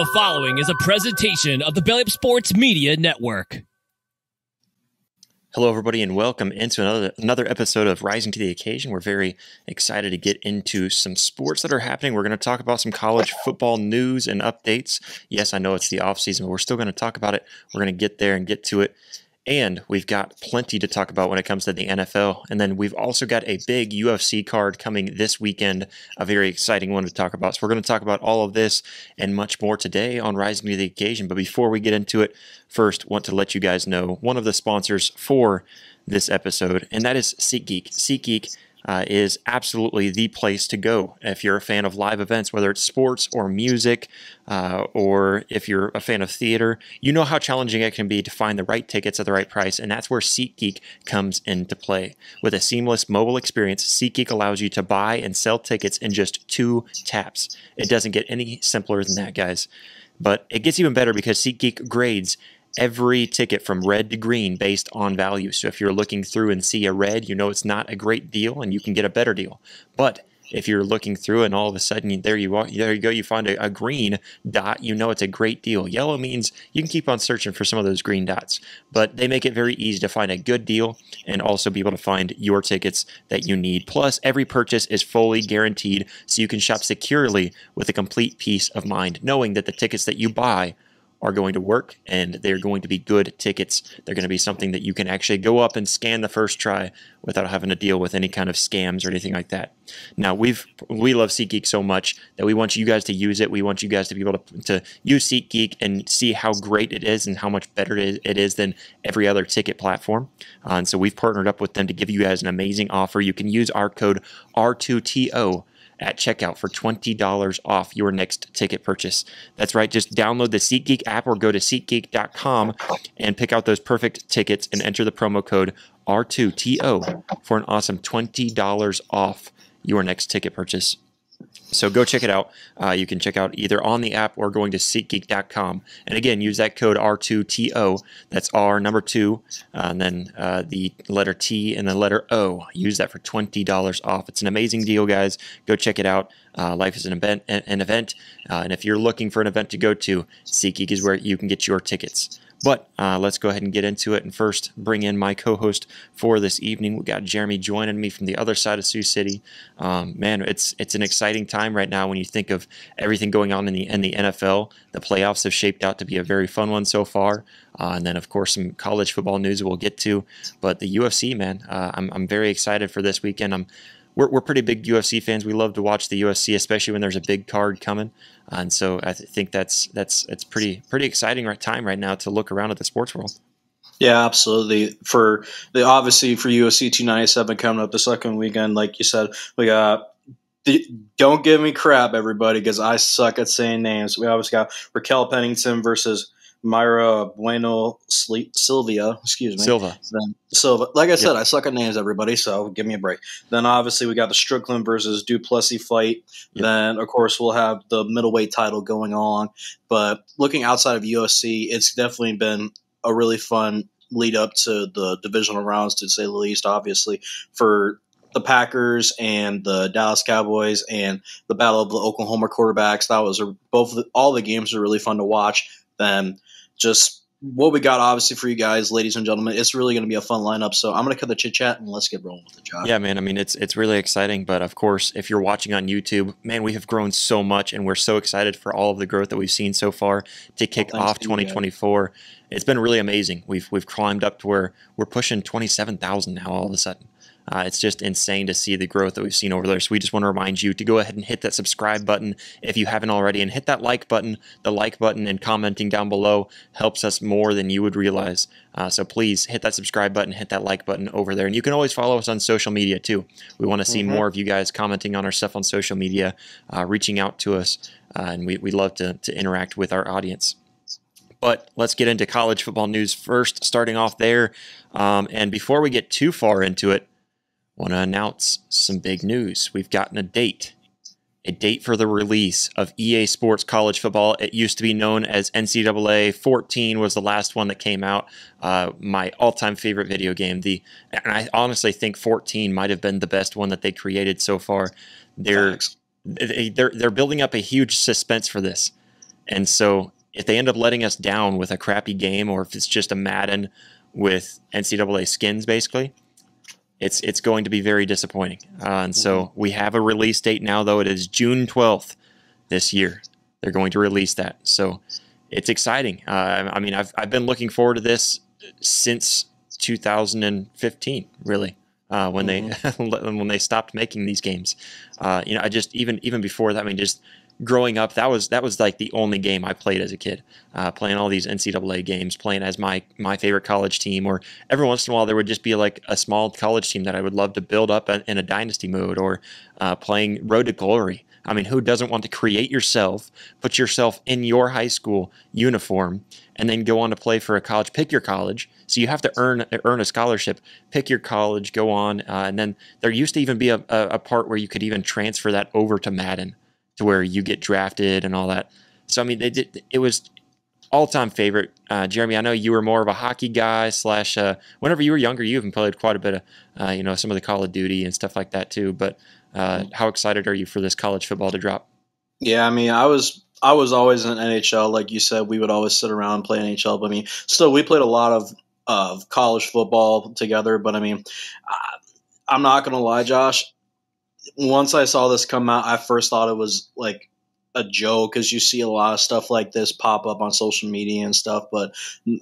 The following is a presentation of the Belly Up Sports Media Network. Hello, everybody, and welcome into another episode of Rising to the Occasion. We're very excited to get into some sports that are happening. We're going to talk about some college football news and updates. Yes, I know it's the offseason, but we're still going to talk about it. We're going to get there and get to it. And we've got plenty to talk about when it comes to the NFL. And then we've also got a big UFC card coming this weekend, a very exciting one to talk about. So we're going to talk about all of this and much more today on Rising to the Occasion. But before we get into it, first, want to let you guys know one of the sponsors for this episode, and that is SeatGeek. SeatGeek is absolutely the place to go if you're a fan of live events, whether it's sports or music, or if you're a fan of theater. You know how challenging it can be to find the right tickets at the right price, and that's where SeatGeek comes into play. With a seamless mobile experience, SeatGeek allows you to buy and sell tickets in just 2 taps. It doesn't get any simpler than that, guys. But it gets even better because SeatGeek grades every ticket from red to green based on value. So if you're looking through and see a red, you know it's not a great deal and you can get a better deal. But if you're looking through and all of a sudden there you go, you find a green dot, you know it's a great deal. Yellow means you can keep on searching for some of those green dots. But they make it very easy to find a good deal and also be able to find your tickets that you need. Plus, every purchase is fully guaranteed, so you can shop securely with a complete peace of mind, knowing that the tickets that you buy are going to work, and they're going to be good tickets. They're going to be something that you can actually go up and scan the first try without having to deal with any kind of scams or anything like that. Now, we love SeatGeek so much that we want you guys to use it. We want you guys to be able to use SeatGeek and see how great it is and how much better it is than every other ticket platform. And so we've partnered up with them to give you guys an amazing offer. You can use our code R2TO at checkout for $20 off your next ticket purchase. That's right, just download the SeatGeek app or go to SeatGeek.com and pick out those perfect tickets and enter the promo code R2TO for an awesome $20 off your next ticket purchase. So go check it out. You can check out either on the app or going to SeatGeek.com. And again, use that code R2TO. That's R number 2, and then the letter T and the letter O. Use that for $20 off. It's an amazing deal, guys. Go check it out. Life is an event. And if you're looking for an event to go to, SeatGeek is where you can get your tickets. But let's go ahead and get into it and first bring in my co-host for this evening. We got Jeremy joining me from the other side of Sioux City. Man, it's an exciting time right now when you think of everything going on in the NFL. The playoffs have shaped out to be a very fun one so far. And then, of course, some college football news we'll get to. But the UFC, man, I'm very excited for this weekend. We're pretty big UFC fans. We love to watch the UFC, especially when there's a big card coming. And so I think it's pretty exciting time right now to look around at the sports world. Yeah, absolutely. Obviously for UFC 297 coming up the second weekend, like you said, we got. Don't give me crap, everybody, because I suck at saying names. We obviously got Raquel Pennington versus Mayra Bueno Silva. Like I said, yep. I suck at names, everybody, so give me a break. Then obviously we got the Strickland versus Du Plessis fight. Yep. Then, of course, we'll have the middleweight title going on. But looking outside of UFC, it's definitely been a really fun lead up to the divisional rounds, to say the least, obviously, for the Packers and the Dallas Cowboys and the battle of the Oklahoma quarterbacks. That was all the games were really fun to watch. Then just what we got, obviously, for you guys, ladies and gentlemen, it's really going to be a fun lineup. So I'm going to cut the chit chat and let's get rolling with the job. Yeah, man. I mean, it's really exciting. But of course, if you're watching on YouTube, man, we have grown so much and we're so excited for all of the growth that we've seen so far to kick off 2024. It's been really amazing. We've climbed up to where we're pushing 27,000 now all of a sudden. It's just insane to see the growth that we've seen over there. So we just want to remind you to go ahead and hit that subscribe button if you haven't already, and hit that like button. The like button and commenting down below helps us more than you would realize. So please hit that subscribe button, hit that like button over there. And you can always follow us on social media too. We want to see more of you guys commenting on our stuff on social media, reaching out to us, and we love to interact with our audience. But let's get into college football news first, starting off there. And before we get too far into it, want to announce some big news. We've gotten a date for the release of EA Sports College Football. It used to be known as NCAA 14 was the last one that came out. My all-time favorite video game. And I honestly think 14 might have been the best one that they created so far. They're building up a huge suspense for this. And so if they end up letting us down with a crappy game, or if it's just a Madden with NCAA skins, basically, it's going to be very disappointing. And so we have a release date now, though. It is June 12th this year. They're going to release that. So it's exciting. I mean, I've been looking forward to this since 2015, really, when they when they stopped making these games. You know, I just even before that, I mean, just growing up, that was like the only game I played as a kid. Playing all these NCAA games, playing as my favorite college team, or every once in a while there would just be like a small college team that I would love to build up in a dynasty mode, or playing Road to Glory. I mean, who doesn't want to create yourself, put yourself in your high school uniform, and then go on to play for a college? Pick your college. So you have to earn a scholarship, pick your college, go on. And then there used to even be a part where you could even transfer that over to Madden, to where you get drafted and all that. So, I mean, they did, it was all-time favorite. Jeremy, I know you were more of a hockey guy slash whenever you were younger, you even played quite a bit of, you know, some of the Call of Duty and stuff like that too. But how excited are you for this college football to drop? Yeah, I mean, I was always in NHL. Like you said, we would always sit around and play NHL. But, I mean, still, we played a lot of college football together. But, I mean, I'm not going to lie, Josh. Once I saw this come out, I first thought it was like a joke, because you see a lot of stuff like this pop up on social media and stuff. But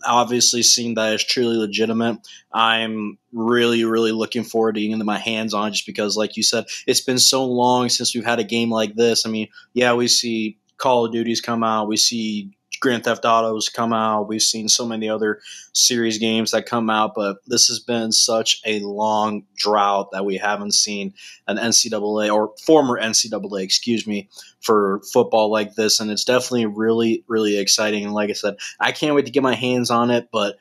obviously seeing that it's truly legitimate, I'm really, really looking forward to getting my hands on it, just because, like you said, it's been so long since we've had a game like this. I mean, yeah, we see Call of Duties come out. We see Grand Theft Auto's come out. We've seen so many other series games that come out, but this has been such a long drought that we haven't seen an NCAA, or former NCAA, excuse me, for football like this. And it's definitely really, really exciting. And like I said, I can't wait to get my hands on it. But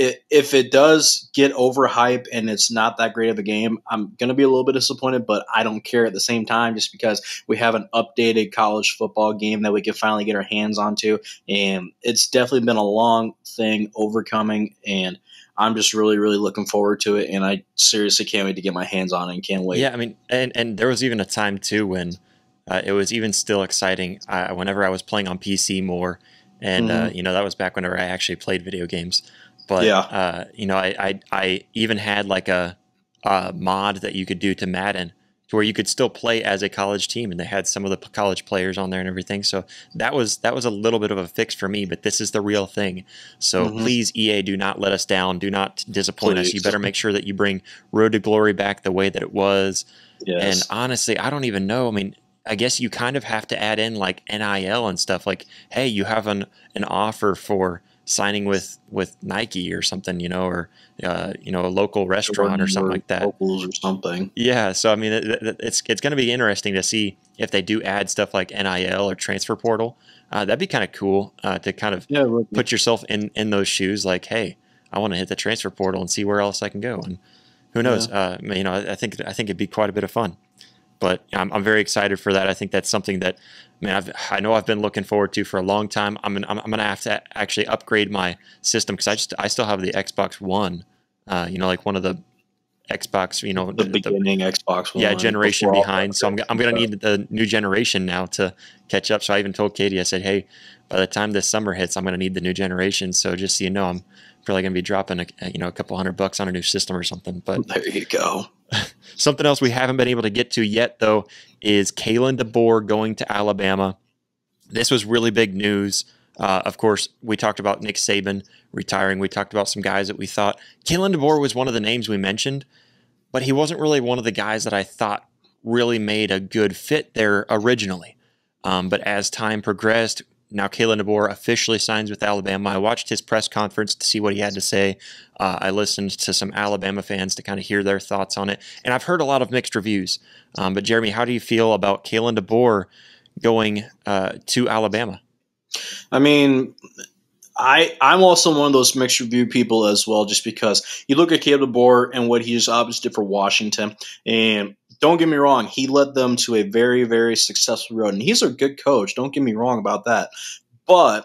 if it does get overhyped and it's not that great of a game, I'm going to be a little bit disappointed, but I don't care at the same time, just because we have an updated college football game that we can finally get our hands onto. And it's definitely been a long thing overcoming, and I'm just really, really looking forward to it. And I seriously can't wait to get my hands on it, and can't wait. Yeah, I mean, and there was even a time too when it was even still exciting whenever I was playing on PC more. And, you know, that was back whenever I actually played video games. But, yeah. You know, I even had like a mod that you could do to Madden, to where you could still play as a college team, and they had some of the college players on there and everything. So that was a little bit of a fix for me, but this is the real thing. So please, EA, do not let us down. Do not disappoint us. You better make sure that you bring Road to Glory back the way that it was. Yes. And honestly, I don't even know. I mean, I guess you kind of have to add in like NIL and stuff. Like, hey, you have an offer for signing with Nike or something, you know, or, you know, a local restaurant or something like that. Locals or something. Yeah. So, I mean, it's going to be interesting to see if they do add stuff like NIL or transfer portal. That'd be kind of cool to kind of put yourself in those shoes. Like, hey, I want to hit the transfer portal and see where else I can go. And who knows? You know, I think it'd be quite a bit of fun. But I'm very excited for that. I think that's something that, man, I know I've been looking forward to for a long time. I'm gonna have to actually upgrade my system, because I still have the Xbox One, you know, like one of the Xbox, you know, the beginning Xbox One, yeah, generation behind. So I'm gonna need the new generation now to catch up. So I even told Katie, I said, hey, by the time this summer hits, I'm gonna need the new generation. So just so you know, I'm probably gonna be dropping a couple $100 on a new system or something. But there you go. Something else we haven't been able to get to yet, though, is Kalen DeBoer going to Alabama. This was really big news. Of course, we talked about Nick Saban retiring. We talked about some guys that we thought. Kalen DeBoer was one of the names we mentioned, but he wasn't really one of the guys that I thought really made a good fit there originally. But as time progressed, now Kalen DeBoer officially signs with Alabama. I watched his press conference to see what he had to say. I listened to some Alabama fans to kind of hear their thoughts on it. And I've heard a lot of mixed reviews. But, Jeremy, how do you feel about Kalen DeBoer going to Alabama? I mean, I'm also one of those mixed review people as well, just because you look at Kalen DeBoer and what he's obviously did for Washington, and don't get me wrong, he led them to a very, very successful road, and he's a good coach. Don't get me wrong about that. But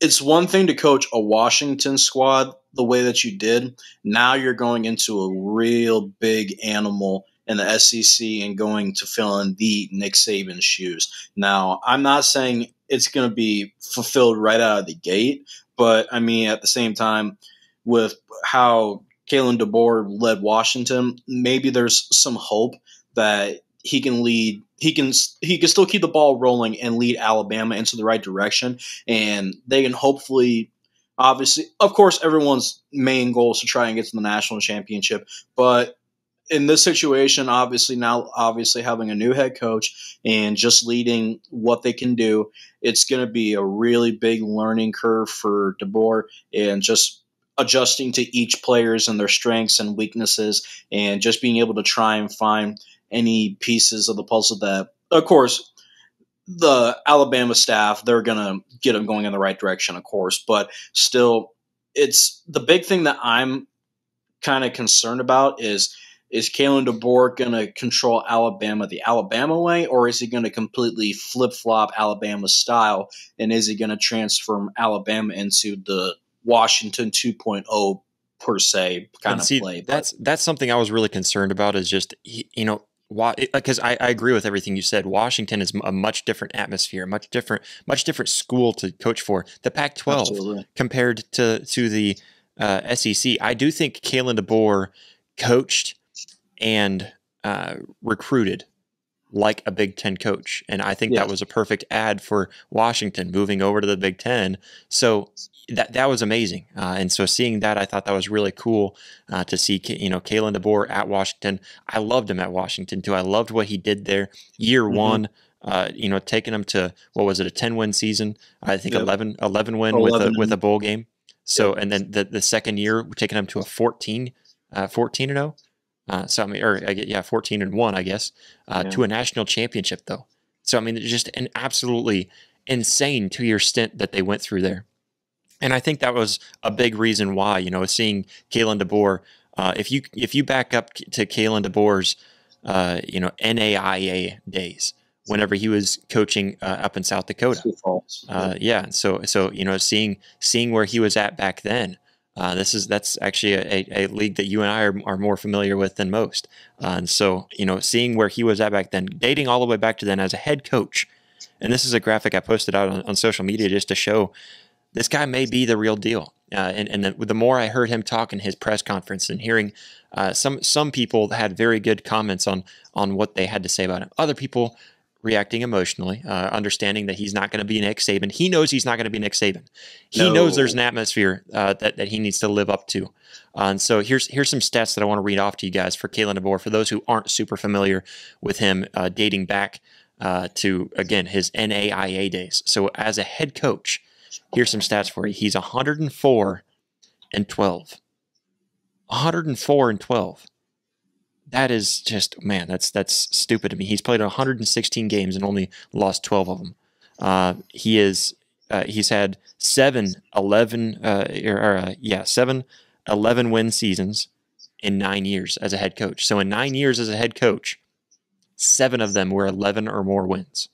it's one thing to coach a Washington squad the way that you did. Now you're going into a real big animal in the SEC and going to fill in the Nick Saban's shoes. Now, I'm not saying it's going to be fulfilled right out of the gate, but, I mean, at the same time, with how Kalen DeBoer led Washington, maybe there's some hope that he can lead. He can still keep the ball rolling and lead Alabama into the right direction, and they can hopefully. Obviously, of course, everyone's main goal is to try and get to the national championship. But in this situation, obviously now, obviously having a new head coach and just leading what they can do, it's going to be a really big learning curve for DeBoer and just adjusting to each players and their strengths and weaknesses and just being able to try and find any pieces of the puzzle that, of course, the Alabama staff, they're going to get them going in the right direction, of course. But still, it's the big thing that I'm kind of concerned about is Kalen DeBoer going to control Alabama the Alabama way, or is he going to completely flip-flop Alabama's style, and is he going to transform Alabama into the Washington 2.0 per se kind of play? That's something I was really concerned about is just, you know, because I agree with everything you said. Washington is a much different atmosphere, much different school to coach for. The Pac-12 Absolutely. Compared to the SEC. I do think Kalen DeBoer coached and recruited like a Big Ten coach, and I think that was a perfect ad for Washington moving over to the Big Ten. So that was amazing, and so seeing that, I thought that was really cool to see. You know, Kalen DeBoer at Washington. I loved him at Washington too. I loved what he did there. Year one, you know, taking him to what was it, a 10-win season? I think 11 win with a bowl game. So and then the second year, taking him to a 14-0. So I mean, or 14-1, I guess, to a national championship though. So I mean, it's just an absolutely insane 2-year stint that they went through there. And I think that was a big reason why, you know, seeing Kalen DeBoer. If you back up to Kalen DeBoer's, you know, NAIA days, whenever he was coaching up in South Dakota, So you know, seeing where he was at back then. That's actually a league that you and I are more familiar with than most. And so, you know, seeing where he was at back then, dating all the way back to then as a head coach. And this is a graphic I posted out on social media just to show this guy may be the real deal. And the more I heard him talk in his press conference and hearing some people had very good comments on what they had to say about him. Other people reacting emotionally, understanding that he's not going to be Nick Saban. He knows he's not going to be Nick Saban. He knows there's an atmosphere that he needs to live up to. And so here's some stats that I want to read off to you guys for Kalen DeBoer, for those who aren't super familiar with him, dating back to, again, his NAIA days. So as a head coach, here's some stats for you. He's 104-12. 104-12. That is just, man, that's stupid to me. He's played 116 games and only lost 12 of them. He's had seven 11-win seasons in 9 years as a head coach. So in 9 years as a head coach, 7 of them were 11 or more wins.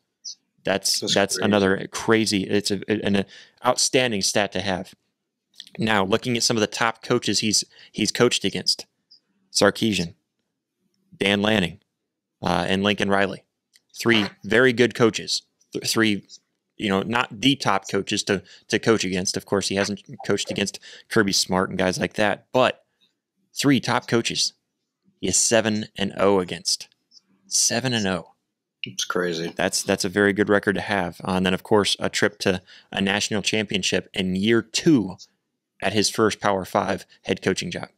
That's crazy. Another crazy. It's an outstanding stat to have. Now looking at some of the top coaches he's coached against: Sarkisian, Dan Lanning, and Lincoln Riley. 3 very good coaches. 3, you know, not the top coaches to coach against. Of course, he hasn't coached against Kirby Smart and guys like that, but 3 top coaches he is 7-0 against. 7-0. It's crazy. That's a very good record to have. And then, of course, a trip to a national championship in year 2 at his first Power 5 head coaching job.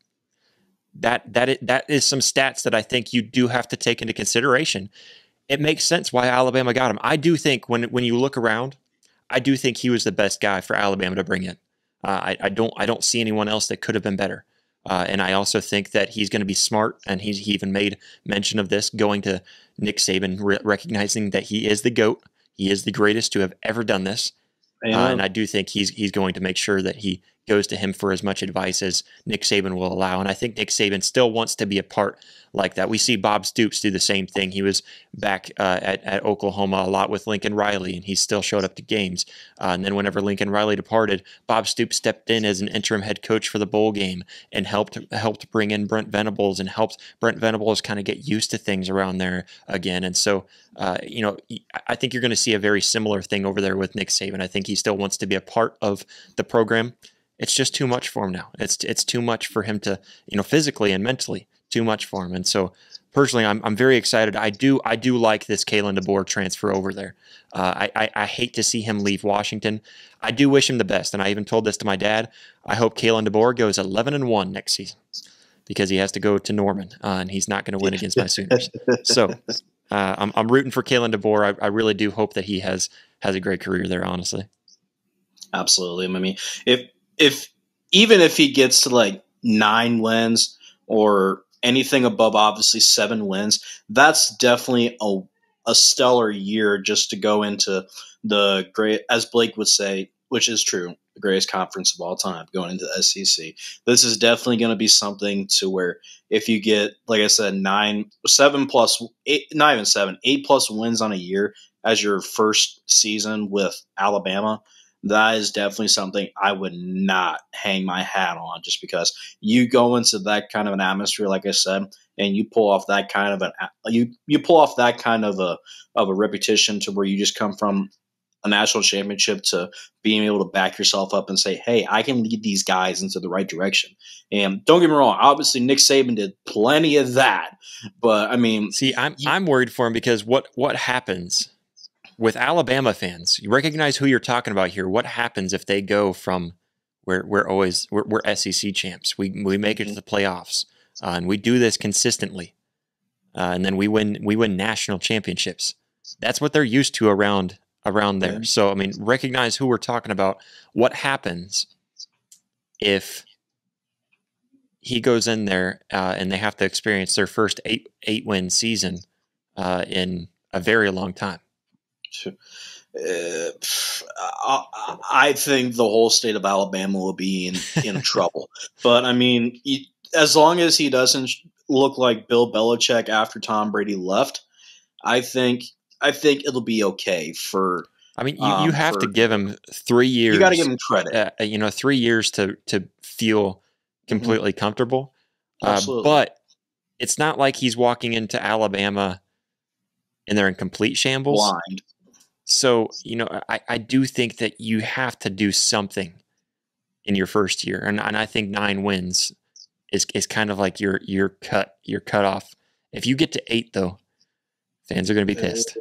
That is some stats that I think you do have to take into consideration. It makes sense why Alabama got him. I do think when you look around, I do think he was the best guy for Alabama to bring in. I don't see anyone else that could have been better. And I also think that he's going to be smart, and he even made mention of this, going to Nick Saban, recognizing that he is the GOAT. He is the greatest to have ever done this. And I do think he's going to make sure that he goes to him for as much advice as Nick Saban will allow. And I think Nick Saban still wants to be a part like that. We see Bob Stoops do the same thing. He was back at Oklahoma a lot with Lincoln Riley, and he still showed up to games. And then whenever Lincoln Riley departed, Bob Stoops stepped in as an interim head coach for the bowl game and helped bring in Brent Venables and helped Brent Venables kind of get used to things around there again. And so, you know, I think you're going to see a very similar thing over there with Nick Saban. I think he still wants to be a part of the program. It's just too much for him now. It's too much for him to, you know, physically and mentally, too much for him. And so personally, I'm very excited. I do like this Kalen DeBoer transfer over there. I hate to see him leave Washington. I do wish him the best. And I even told this to my dad. I hope Kalen DeBoer goes 11-1 next season because he has to go to Norman and he's not going to win against my Sooners. So I'm rooting for Kalen DeBoer. I really do hope that he has a great career there, honestly. Absolutely. I mean, even if he gets to like 9 wins or anything above, obviously 7 wins, that's definitely a stellar year just to go into the great, as Blake would say, which is true, the greatest conference of all time going into the SEC. This is definitely going to be something to where if you get, like I said, 8+ wins on a year as your first season with Alabama, that is definitely something I would not hang my hat on, just because you go into that kind of an atmosphere, like I said, and you pull off that kind of a repetition to where you just come from a national championship to being able to back yourself up and say, hey, I can lead these guys into the right direction. And don't get me wrong, obviously Nick Saban did plenty of that, but I mean, see, I'm worried for him because what happens with Alabama fans? You recognize who you're talking about here. What happens if they go from we're SEC champs, we make it to the playoffs, and we do this consistently, and then we win national championships? That's what they're used to around there. So I mean, recognize who we're talking about. What happens if he goes in there and they have to experience their first eight win season in a very long time? I think the whole state of Alabama will be in trouble. But I mean, as long as he doesn't look like Bill Belichick after Tom Brady left, I think it'll be okay. For I mean, you have to give him 3 years. You got to give him credit. You know, 3 years to feel completely comfortable. Absolutely. But it's not like he's walking into Alabama and they're in complete shambles. Blind. So, you know, I do think that you have to do something in your first year. And I think 9 wins is kind of like your cutoff. If you get to 8 though, fans are going to be pissed.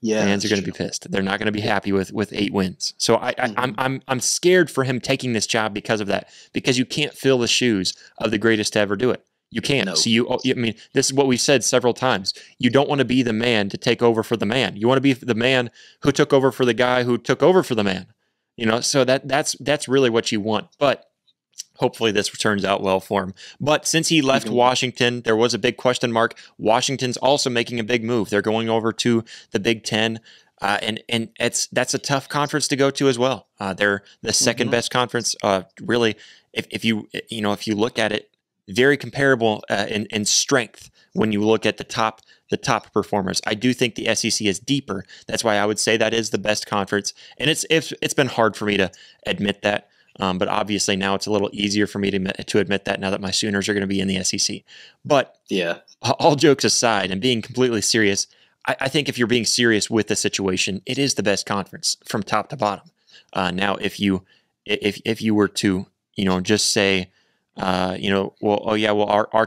Yeah, fans are going to be pissed. They're not going to be happy with 8 wins. So I'm scared for him taking this job because of that, because you can't fill the shoes of the greatest to ever do it. You can't. No. So I mean, this is what we've said several times. You don't want to be the man to take over for the man. You want to be the man who took over for the guy who took over for the man. You know, so that's really what you want. But hopefully this turns out well for him. But since he left Washington, there was a big question mark. Washington's also making a big move. They're going over to the Big Ten. And that's a tough conference to go to as well. They're the second best conference. Really, if you look at it, very comparable in strength when you look at the top performers. I do think the SEC is deeper. That's why I would say that is the best conference. And it's been hard for me to admit that. But obviously now it's a little easier for me to admit that now that my Sooners are going to be in the SEC. But yeah, all jokes aside and being completely serious, I think if you're being serious with the situation, it is the best conference from top to bottom. Now, if you were to, you know, just say, our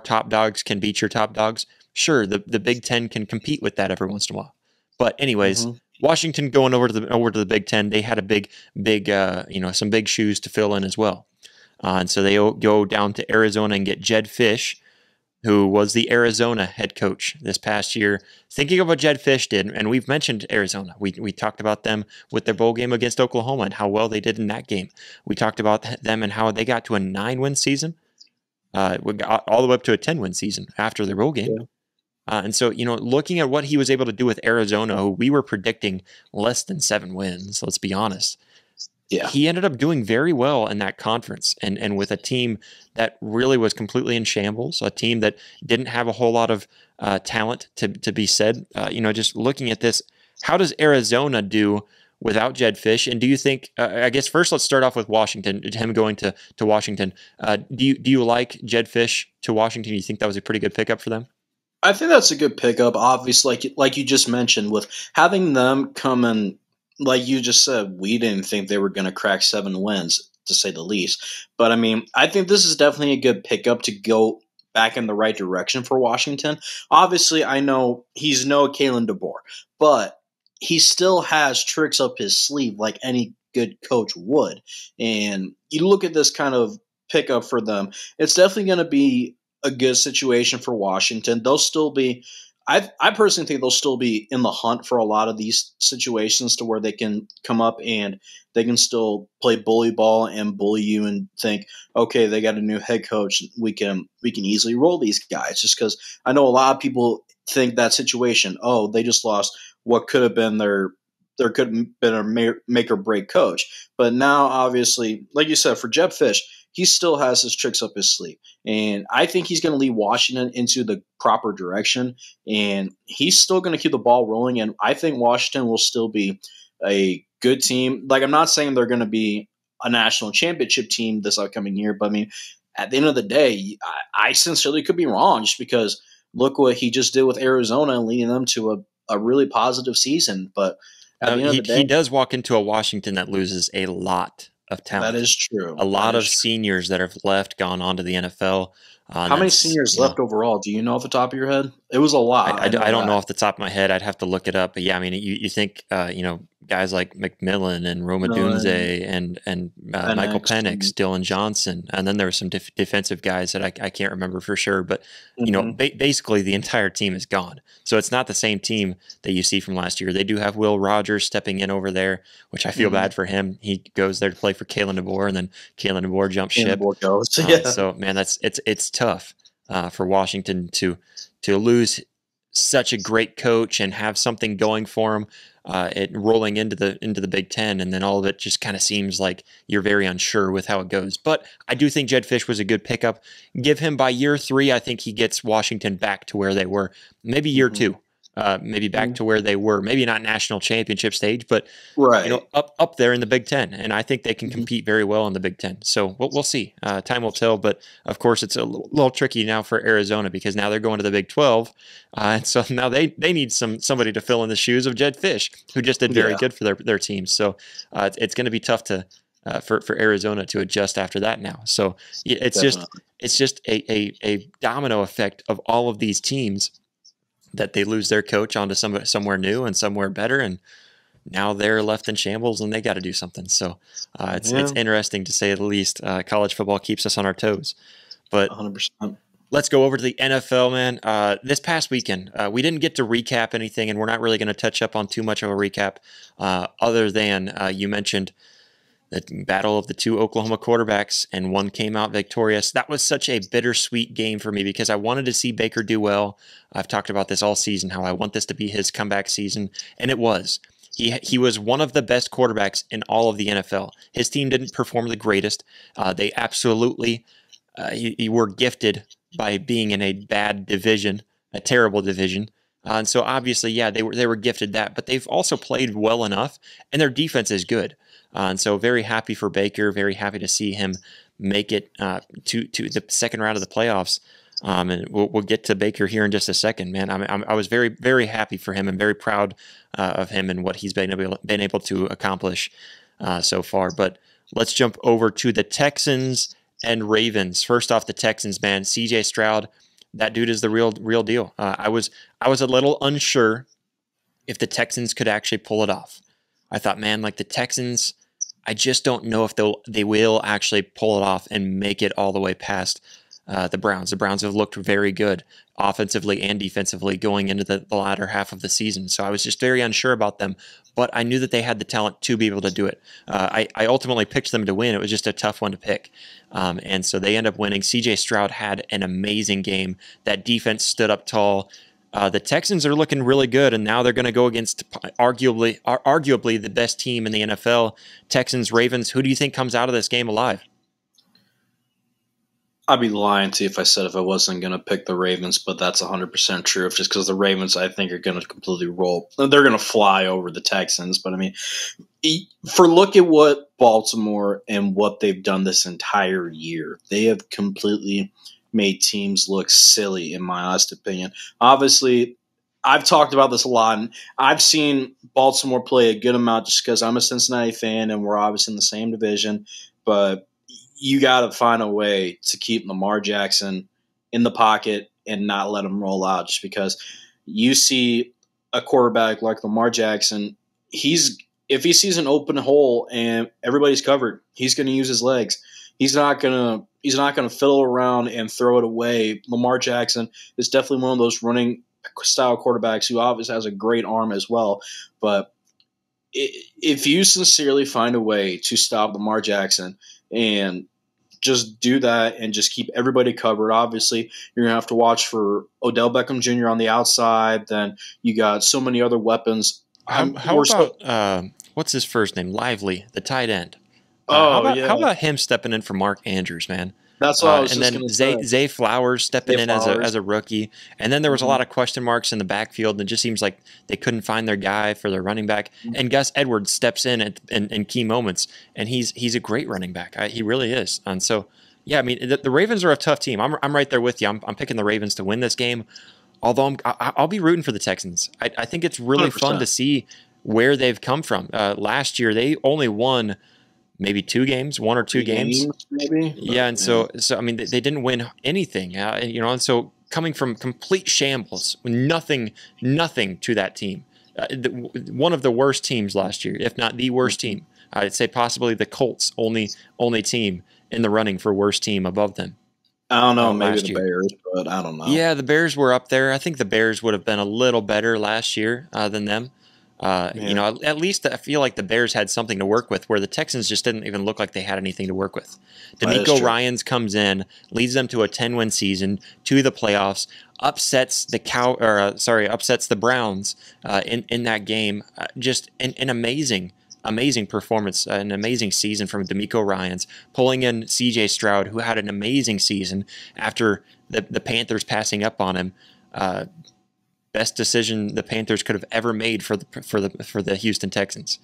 top dogs can beat your top dogs. Sure, the Big Ten can compete with that every once in a while. But anyways, Washington going over to the Big Ten, they had a some big shoes to fill in as well. And so they go down to Arizona and get Jed Fisch, who was the Arizona head coach this past year. Thinking of what Jed Fisch did, and we've mentioned Arizona. We talked about them with their bowl game against Oklahoma and how well they did in that game. We talked about them and how they got to a 9-win season, all the way up to a 10-win season after their bowl game. Yeah. And so, you know, looking at what he was able to do with Arizona, we were predicting less than 7 wins, let's be honest. Yeah. He ended up doing very well in that conference and with a team that really was completely in shambles, a team that didn't have a whole lot of talent to be said. You know, just looking at this, how does Arizona do without Jed Fisch? And do you think, I guess first let's start off with Washington, him going to Washington. Do you like Jed Fisch to Washington? Do you think that was a pretty good pickup for them? I think that's a good pickup. Obviously, like you just mentioned, with having them come and, like you just said, we didn't think they were going to crack 7 wins, to say the least. But, I mean, I think this is definitely a good pickup to go back in the right direction for Washington. Obviously, I know he's no Kalen DeBoer, but he still has tricks up his sleeve like any good coach would. And you look at this kind of pickup for them, it's definitely going to be a good situation for Washington. They'll still be – I personally think they'll still be in the hunt for a lot of these situations to where they can come up and they can still play bully ball and bully you and think, okay, they got a new head coach. We can easily roll these guys, just because I know a lot of people think that situation, oh, they just lost what could have been their make-or-break coach. But now, obviously, like you said, for Jed Fisch, he still has his tricks up his sleeve. And I think he's going to lead Washington into the proper direction. And he's still going to keep the ball rolling. And I think Washington will still be a good team. Like, I'm not saying they're going to be a national championship team this upcoming year. But, I mean, at the end of the day, I sincerely could be wrong, just because look what he just did with Arizona and leading them to a really positive season. But at the end of the day, he does walk into a Washington that loses a lot of talent. That is true. A lot of seniors that have left, gone on to the NFL. How many seniors left overall? Do you know off the top of your head? It was a lot. I don't know off the top of my head. I'd have to look it up. But yeah, I mean, you think you know, guys like McMillan and Roma Dunze and Michael Penix, Dylan Johnson, and then there were some defensive guys that I can't remember for sure. But you know, basically the entire team is gone. So it's not the same team that you see from last year. They do have Will Rogers stepping in over there, which I feel bad for him. He goes there to play for Kalen DeBoer, and then Kalen DeBoer jumps ship. So man, it's tough for Washington to lose such a great coach and have something going for him, rolling into the Big Ten, and then all of it just kind of seems like you're very unsure with how it goes. But I do think Jed Fisch was a good pickup. Give him by year 3, I think he gets Washington back to where they were. Maybe year 2, maybe back to where they were. Maybe not national championship stage, but you know, up there in the Big Ten. And I think they can compete very well in the Big Ten. So we'll see. Time will tell. But of course, it's a little tricky now for Arizona, because now they're going to the Big 12. And so now they need somebody to fill in the shoes of Jed Fisch, who just did very good for their team. So it's going to be tough to for Arizona to adjust after that now. So it's just a domino effect of all of these teams, that they lose their coach onto somewhere new and somewhere better, and now they're left in shambles and they got to do something. So it's interesting, to say the least. College football keeps us on our toes. But 100%. Let's go over to the NFL, man. This past weekend, we didn't get to recap anything, and we're not really going to touch up on too much of a recap, other than you mentioned the battle of the 2 Oklahoma quarterbacks, and one came out victorious. That was such a bittersweet game for me, because I wanted to see Baker do well. I've talked about this all season, how I want this to be his comeback season, and it was. He was one of the best quarterbacks in all of the NFL. His team didn't perform the greatest. They absolutely were gifted by being in a bad division, a terrible division. And so obviously, yeah, they were gifted that, but they've also played well enough, and their defense is good. And so very happy for Baker, very happy to see him make it to the second round of the playoffs. And we'll get to Baker here in just a second, man. I was very, very happy for him, and very proud of him and what he's been able to accomplish so far. But let's jump over to the Texans and Ravens. First off, the Texans, man, CJ Stroud, that dude is the real deal. I was a little unsure if the Texans could actually pull it off. I thought, man, like the Texans, I just don't know if they will actually pull it off and make it all the way past the Browns. The Browns have looked very good offensively and defensively going into the latter half of the season. So I was just very unsure about them, but I knew that they had the talent to be able to do it. I ultimately picked them to win. It was just a tough one to pick. And so they end up winning. CJ Stroud had an amazing game. That defense stood up tall. The Texans are looking really good, and now they're going to go against arguably the best team in the NFL, Texans, Ravens. Who do you think comes out of this game alive? I'd be lying to you if I said if I wasn't going to pick the Ravens, but that's 100% true. Just because the Ravens, I think, are going to completely roll. They're going to fly over the Texans. But, I mean, for look at what Baltimore and what they've done this entire year, they have completely made teams look silly, in my honest opinion. Obviously, I've talked about this a lot, and I've seen Baltimore play a good amount just because I'm a Cincinnati fan and we're obviously in the same division, but you got to find a way to keep Lamar Jackson in the pocket and not let him roll out, just because you see a quarterback like Lamar Jackson, if he sees an open hole and everybody's covered, he's going to use his legs. He's not going to fiddle around and throw it away. Lamar Jackson is definitely one of those running style quarterbacks who obviously has a great arm as well, but if you sincerely find a way to stop Lamar Jackson and just do that and just keep everybody covered. Obviously, you're going to have to watch for Odell Beckham Jr. on the outside. Then you got so many other weapons. How about what's his first name? Lively, the tight end. How about him stepping in for Mark Andrews, man? That's what I was just going to say. And then Zay Flowers stepping in as a rookie. And then there was a lot of question marks in the backfield. And it just seems like they couldn't find their guy for their running back. And Gus Edwards steps in key moments. And he's a great running back. He really is. And so, yeah, I mean, the Ravens are a tough team. I'm right there with you. I'm picking the Ravens to win this game. Although I'll be rooting for the Texans. I think it's really 100%. Fun to see where they've come from. Last year, they only won – maybe one or two games, maybe. Yeah, and so I mean, they didn't win anything, you know. And so coming from complete shambles, nothing to that team, one of the worst teams last year, if not the worst team. I'd say possibly the Colts, only team in the running for worst team above them. I don't know, maybe the Bears, but I don't know. Yeah, the Bears were up there. I think the Bears would have been a little better last year than them. You know, at least I feel like the Bears had something to work with, where the Texans just didn't even look like they had anything to work with. DeMeco Ryans comes in, leads them to a 10-win season, to the playoffs, upsets the Browns in that game. Just an amazing performance, an amazing season from DeMeco Ryans, pulling in CJ Stroud, who had an amazing season after the Panthers passing up on him. Best decision the Panthers could have ever made for the Houston Texans.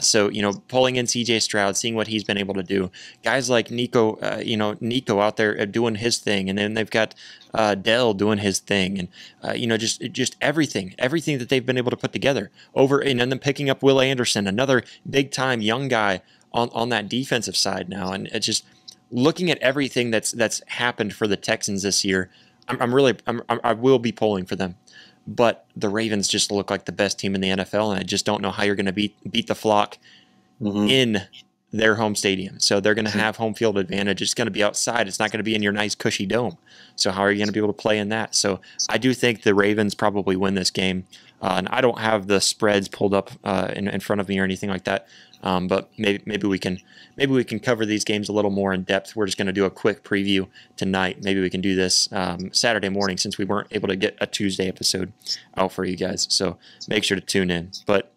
So, you know, pulling in CJ Stroud, seeing what he's been able to do. Guys like Nico out there doing his thing, and then they've got Dell doing his thing, and you know, just everything that they've been able to put together over, and then picking up Will Anderson, another big time young guy on that defensive side now, and it's just looking at everything that's happened for the Texans this year. I will be polling for them. But the Ravens just look like the best team in the NFL, and I just don't know how you're going to beat the flock in their home stadium. So they're going to have home field advantage. It's going to be outside. It's not going to be in your nice, cushy dome. So how are you going to be able to play in that? So I do think the Ravens probably win this game. And I don't have the spreads pulled up in front of me or anything like that. But maybe we can cover these games a little more in depth. We're just going to do a quick preview tonight. Maybe we can do this Saturday morning, since we weren't able to get a Tuesday episode out for you guys. So make sure to tune in. But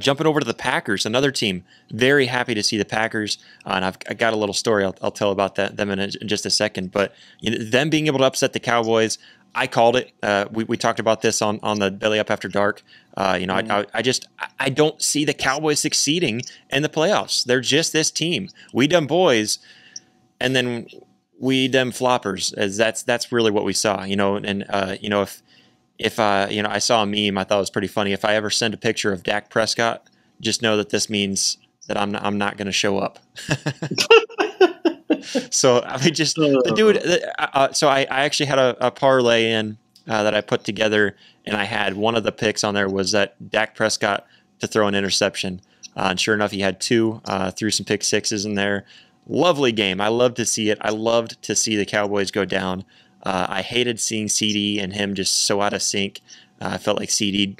jumping over to the Packers, another team, very happy to see the Packers. And I got a little story I'll tell about them in just a second. But you know, them being able to upset the Cowboys, I called it. We talked about this on the Belly Up After Dark. You know, I don't see the Cowboys succeeding in the playoffs. They're just this team. We them boys, and then we them floppers. As that's really what we saw. You know, and you know, if you know, I saw a meme I thought it was pretty funny. If I ever send a picture of Dak Prescott, just know that this means that I'm not going to show up. So I mean, just the dude. So I actually had a parlay in that I put together, and I had one of the picks on there was that Dak Prescott to throw an interception. And sure enough, he had two. Threw some pick sixes in there. Lovely game. I loved to see it. I loved to see the Cowboys go down. I hated seeing CD and him just so out of sync. I felt like CD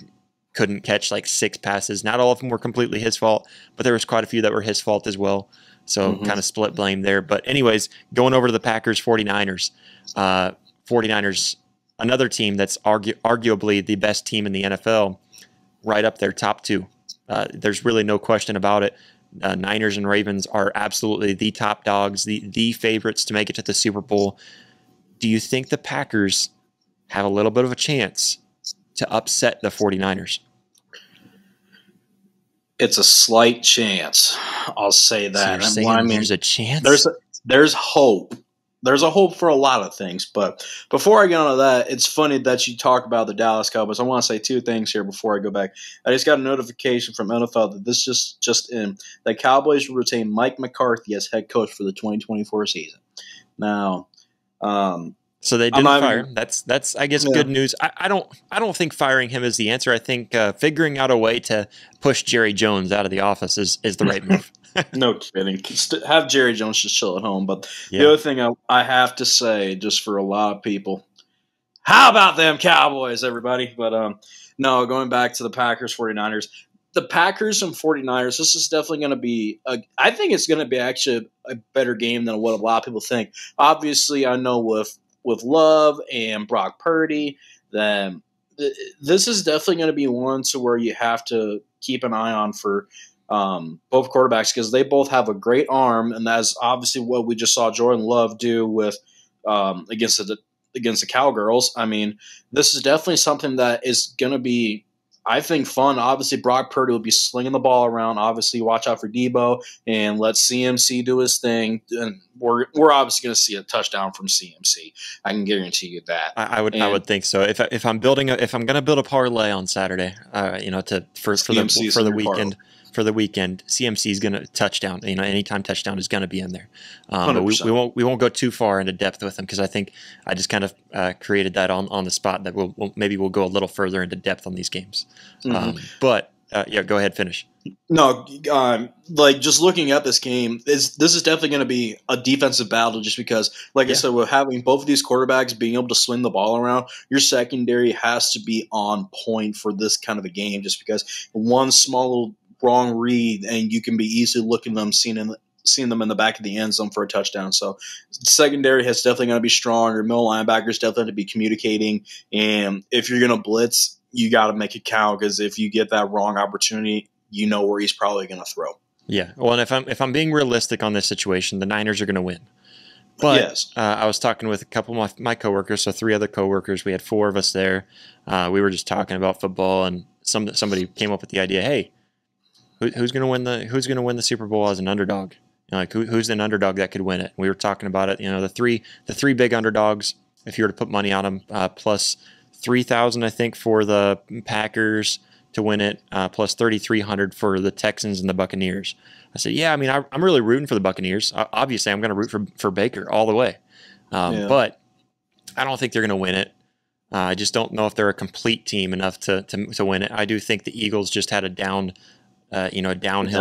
couldn't catch like six passes. Not all of them were completely his fault, but there was quite a few that were his fault as well. So kind of split blame there. But anyways, going over to the Packers, 49ers. 49ers another team that's arguably the best team in the NFL, right up there, top two. There's really no question about it. Niners and Ravens are absolutely the top dogs, the favorites to make it to the Super Bowl. Do you think the Packers have a little bit of a chance to upset the 49ers? It's a slight chance. I'll say that. So I mean, there's a chance. There's hope. There's a hope for a lot of things. But before I get on to that, it's funny that you talk about the Dallas Cowboys. I want to say two things here before I go back. I just got a notification from NFL that this just in. The Cowboys will retain Mike McCarthy as head coach for the 2024 season. Now, so they didn't fire him. That's I guess, yeah, good news. I don't think firing him is the answer. I think figuring out a way to push Jerry Jones out of the office is the right move. No kidding. Have Jerry Jones just chill at home. But yeah, the other thing I have to say, just for a lot of people, how about them Cowboys, everybody? But no, going back to the Packers, 49ers. The Packers and 49ers, this is definitely going to be – I think it's going to be actually a better game than what a lot of people think. Obviously, I know with Love and Brock Purdy, then this is definitely going to be one to where you have to keep an eye on for both quarterbacks, because they both have a great arm, and that's obviously what we just saw Jordan Love do with against the Cowgirls. I mean, this is definitely something that is going to be – I think fun. Obviously, Brock Purdy will be slinging the ball around. Obviously, watch out for Debo and let CMC do his thing. And we're obviously going to see a touchdown from CMC. I can guarantee you that. I would think so. If I'm building if I'm going to build a parlay on Saturday, for the weekend, CMC is going to touchdown. You know, anytime touchdown is going to be in there. But we won't go too far into depth with him, because I think I just kind of created that on the spot, that we'll go a little further into depth on these games. Yeah, go ahead, finish. No, just looking at this game, this is definitely going to be a defensive battle, just because, like, yeah, I said, with having both of these quarterbacks being able to swing the ball around, your secondary has to be on point for this kind of a game, just because one small little wrong read and you can be easily looking them, seeing them in the back of the end zone for a touchdown. So secondary has definitely going to be strong. Your middle linebackers definitely to be communicating, and if you're going to blitz, you got to make it count, because if you get that wrong opportunity, you know where he's probably going to throw. Yeah. Well, and if I'm being realistic on this situation, the Niners are going to win. But yes, I was talking with a couple of my coworkers, so three other coworkers. We had four of us there. We were just talking about football, and somebody came up with the idea, hey, who's going to win the Super Bowl as an underdog? You know, like who's an underdog that could win it? We were talking about it. You know, the three big underdogs. If you were to put money on them, plus $3,000, I think, for the Packers to win it, plus $3,300 for the Texans and the Buccaneers. I said, yeah, I mean, I'm really rooting for the Buccaneers. Obviously, I'm going to root for Baker all the way. Yeah. But I don't think they're going to win it. I just don't know if they're a complete team enough to win it. I do think the Eagles just had a downhill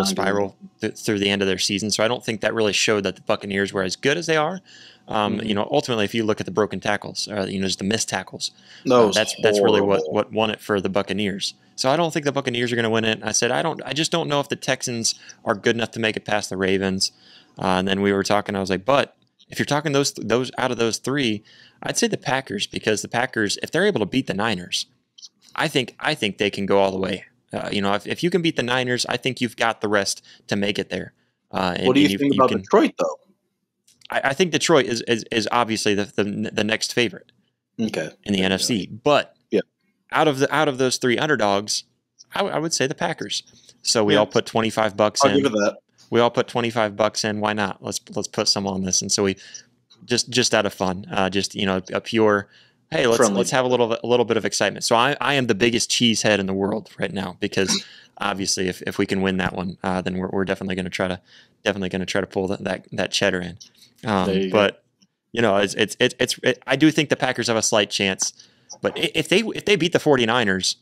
spiral through the end of their season. So I don't think that really showed that the Buccaneers were as good as they are. You know, ultimately, if you look at the broken tackles, just the missed tackles, that's really what won it for the Buccaneers. So I don't think the Buccaneers are going to win it. I said I just don't know if the Texans are good enough to make it past the Ravens. And then we were talking. I was like, but if you're talking those out of those three, I'd say the Packers, because the Packers, if they're able to beat the Niners, I think they can go all the way. If you can beat the Niners, I think you've got the rest to make it there. What do you think about Detroit, though? I think Detroit is obviously the next favorite, okay, in the NFC. But yeah, out of those three underdogs, I would say the Packers. So we all put $25 in. I'll give it that. We all put $25 in. Why not? Let's put some on this. And so we just out of fun, a pure, hey, let's have a little bit of excitement. So I am the biggest cheesehead in the world right now, because obviously if we can win that one, then we're definitely going to try to pull that cheddar in. I do think the Packers have a slight chance, but if they beat the 49ers,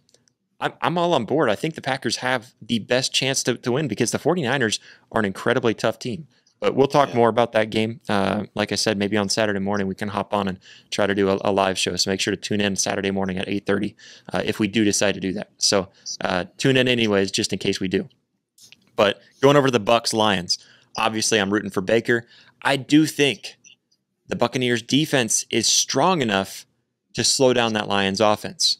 I'm all on board. I think the Packers have the best chance to win, because the 49ers are an incredibly tough team. But we'll talk more about that game. Like I said, maybe on Saturday morning we can hop on and try to do a live show. So make sure to tune in Saturday morning at 8:30 if we do decide to do that. So tune in anyways, just in case we do. But going over to the Bucs-Lions, obviously I'm rooting for Baker. I do think the Buccaneers' defense is strong enough to slow down that Lions offense.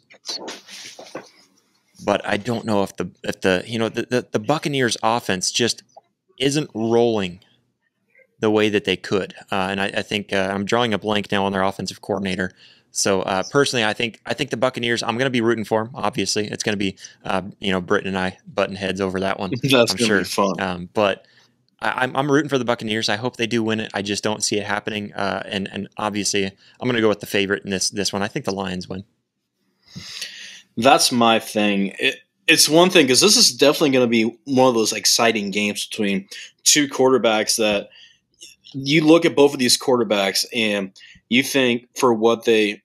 But I don't know if the Buccaneers offense just isn't rolling the way that they could. And I think I'm drawing a blank now on their offensive coordinator. So personally, I think the Buccaneers, I'm going to be rooting for them. Obviously, it's going to be Britton and I button heads over that one. That's I'm sure. Be fun. But I'm rooting for the Buccaneers. I hope they do win it. I just don't see it happening. And obviously, I'm going to go with the favorite in this one. I think the Lions win. That's my thing. It's one thing because this is definitely going to be one of those exciting games between two quarterbacks that you look at both of these quarterbacks and you think for what they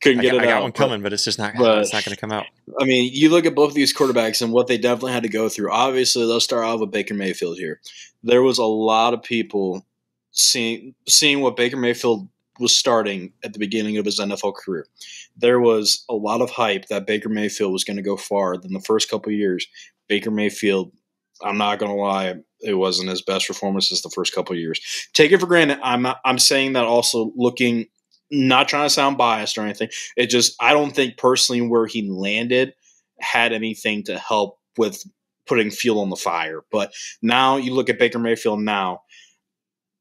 couldn't get it out. I got one coming, but it's just not going to come out. I mean, you look at both of these quarterbacks and what they definitely had to go through. Obviously, let's start off with Baker Mayfield here. There was a lot of people seeing what Baker Mayfield was starting at the beginning of his NFL career. There was a lot of hype that Baker Mayfield was going to go far. Then the first couple of years, Baker Mayfield, I'm not going to lie, it wasn't his best performance as the first couple of years. Take it for granted. I'm saying that also looking, not trying to sound biased or anything. It just, I don't think personally where he landed had anything to help with putting fuel on the fire. But now you look at Baker Mayfield now,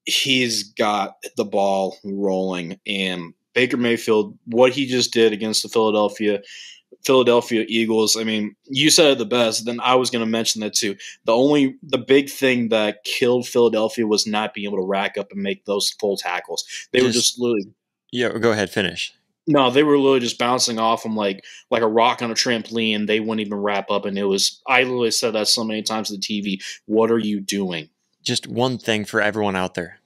he's got the ball rolling. And Baker Mayfield, what he just did against the Philadelphia Eagles, I mean, you said it the best, then I was going to mention that too. The big thing that killed Philadelphia was not being able to rack up and make those full tackles. They were just literally – Yeah, go ahead, finish. No, they were literally just bouncing off them like a rock on a trampoline. They wouldn't even wrap up, and it was – I literally said that so many times on the TV. What are you doing? Just one thing for everyone out there.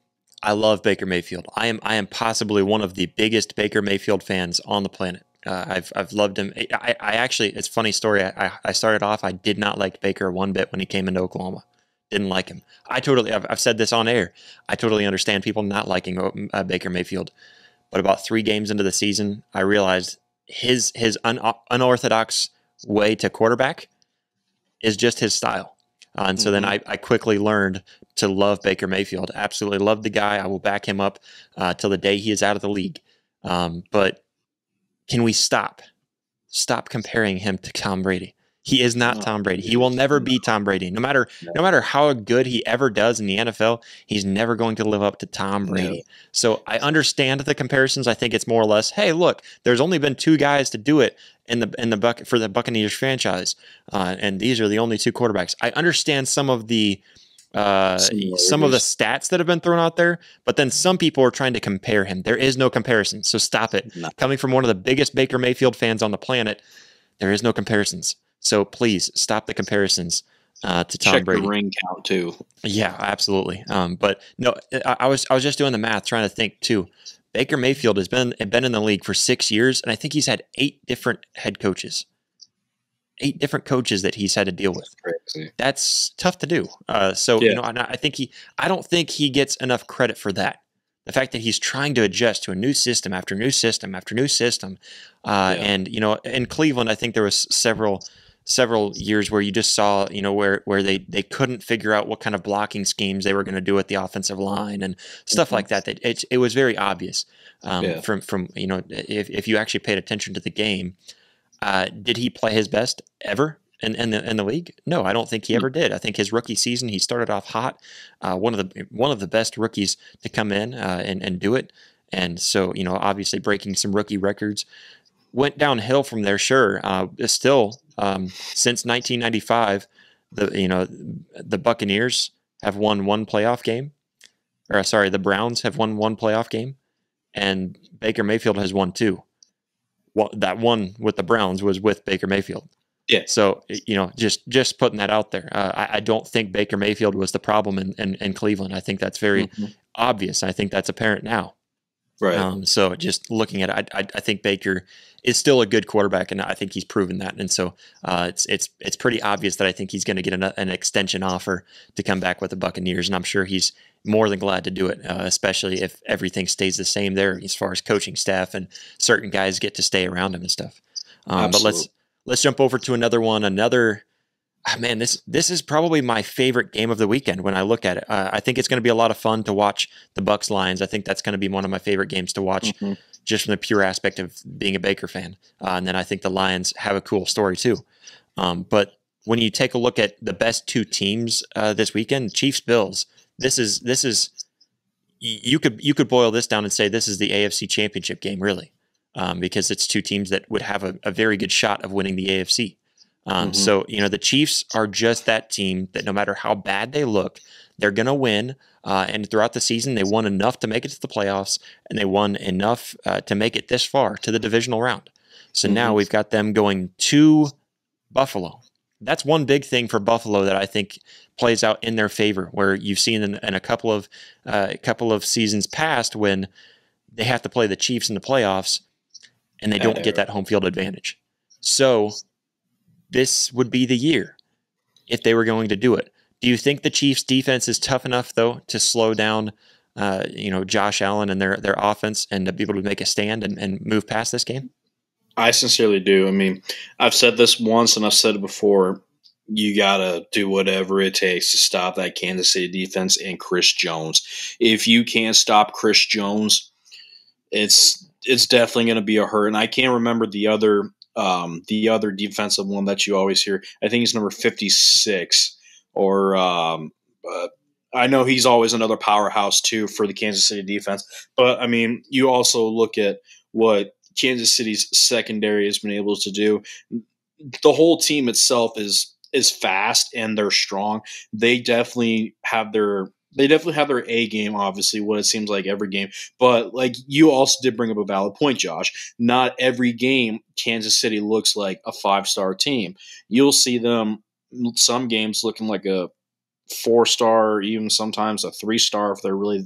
I love Baker Mayfield. I am possibly one of the biggest Baker Mayfield fans on the planet. I've loved him. I actually, it's a funny story. I started off, I did not like Baker one bit when he came into Oklahoma. Didn't like him. I've said this on air. I totally understand people not liking Baker Mayfield. But about 3 games into the season, I realized his unorthodox way to quarterback is just his style. And so then I quickly learned to love Baker Mayfield. Absolutely love the guy. I will back him up till the day he is out of the league. But can we stop comparing him to Tom Brady? He is not Tom Brady. He will never be Tom Brady. No matter how good he ever does in the NFL, he's never going to live up to Tom Brady. No. So I understand the comparisons. I think it's more or less, hey, look, there's only been 2 guys to do it for the Buccaneers franchise, and these are the only 2 quarterbacks. I understand some of the stats that have been thrown out there, but then some people are trying to compare him. There is no comparison, so stop it. No. Coming from one of the biggest Baker Mayfield fans on the planet, there is no comparisons. So please stop the comparisons to Tom Brady. Check the ring count too. Yeah, absolutely. But no, I was just doing the math, trying to think too. Baker Mayfield has been in the league for 6 years, and I think he's had 8 different head coaches. 8 different coaches that he's had to deal with. That's tough to do. I don't think he gets enough credit for that. The fact that he's trying to adjust to a new system after new system after new system. And, in Cleveland, I think there was several years where you just saw, where they couldn't figure out what kind of blocking schemes they were going to do at the offensive line and stuff like that. It was very obvious from if you actually paid attention to the game. Did he play his best ever in the league? No, I don't think he ever did. I think his rookie season, he started off hot, one of the best rookies to come in and do it. And so, obviously breaking some rookie records, went downhill from there. Sure, still since 1995, the Buccaneers have won 1 playoff game, or sorry, the Browns have won 1 playoff game, and Baker Mayfield has won 2. Well, that one with the Browns was with Baker Mayfield. Yeah. So, just putting that out there. I don't think Baker Mayfield was the problem in Cleveland. I think that's very obvious. I think that's apparent now. Right. So just looking at it, I think Baker is still a good quarterback, and I think he's proven that. And so it's pretty obvious that I think he's going to get an extension offer to come back with the Buccaneers, and I'm sure he's more than glad to do it, especially if everything stays the same there as far as coaching staff and certain guys get to stay around him and stuff. But let's jump over to another one. This is probably my favorite game of the weekend when I look at it. I think it's going to be a lot of fun to watch the Bucs Lions. I think that's going to be one of my favorite games to watch. just from the pure aspect of being a Baker fan. And then I think the Lions have a cool story too. But when you take a look at the best two teams this weekend, Chiefs, Bills, this is you could boil this down and say this is the AFC Championship game, really, because it's two teams that would have a very good shot of winning the AFC. So, you know, the Chiefs are just that team that no matter how bad they look, they're going to win. And throughout the season, they won enough to make it to the playoffs, and they won enough to make it this far to the divisional round. So now we've got them going to Buffalo. That's one big thing for Buffalo that I think plays out in their favor, where you've seen in a couple of seasons past when they have to play the Chiefs in the playoffs and they don't get that home field advantage. So this would be the year if they were going to do it. Do you think the Chiefs' defense is tough enough, though, to slow down, Josh Allen and their offense and to be able to make a stand and move past this game? I sincerely do. I mean, I've said this once and I've said it before. You got to do whatever it takes to stop that Kansas City defense and Chris Jones. If you can't stop Chris Jones, it's definitely going to be a hurt. And I can't remember the other defensive one that you always hear. I think he's number 56. Or I know he's always another powerhouse, too, for the Kansas City defense. But, I mean, you also look at what Kansas City's secondary has been able to do. The whole team itself is fast and they're strong. They definitely have their A game, obviously, what it seems like every game. But, like, you also did bring up a valid point, Josh. Not every game Kansas City looks like a five-star team. You'll see them – some games looking like a 4-star, even sometimes a 3-star if they're really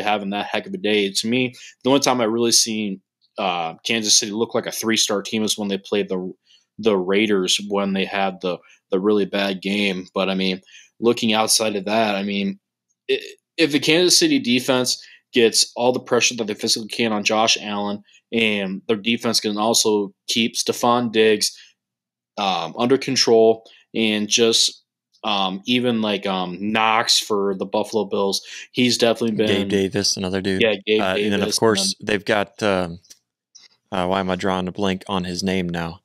having that heck of a day. To me, the only time I really seen Kansas City look like a 3-star team is when they played the Raiders when they had the really bad game. But I mean, looking outside of that, I mean, if the Kansas City defense gets all the pressure that they physically can on Josh Allen, and their defense can also keep Stephon Diggs under control. And just even like Knox for the Buffalo Bills, he's definitely been – Gabe Davis, another dude. Yeah, Gabe Davis. And then, of course, they've got why am I drawing a blank on his name now?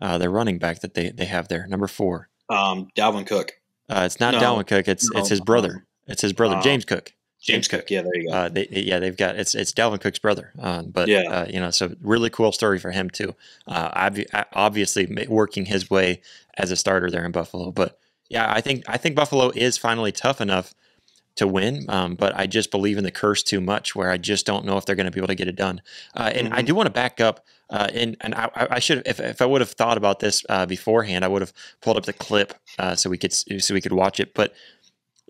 Their running back that they have there, number 4. Dalvin Cook. It's not Dalvin Cook. It's his brother. It's his brother, James Cook. James Cook. Yeah, there you go. They've got it's Dalvin Cook's brother. So really cool story for him too. Obviously working his way as a starter there in Buffalo, but yeah, I think Buffalo is finally tough enough to win. But I just believe in the curse too much, where I just don't know if they're going to be able to get it done. And I do want to back up. And I should, if I would have thought about this beforehand, I would have pulled up the clip so we could watch it. But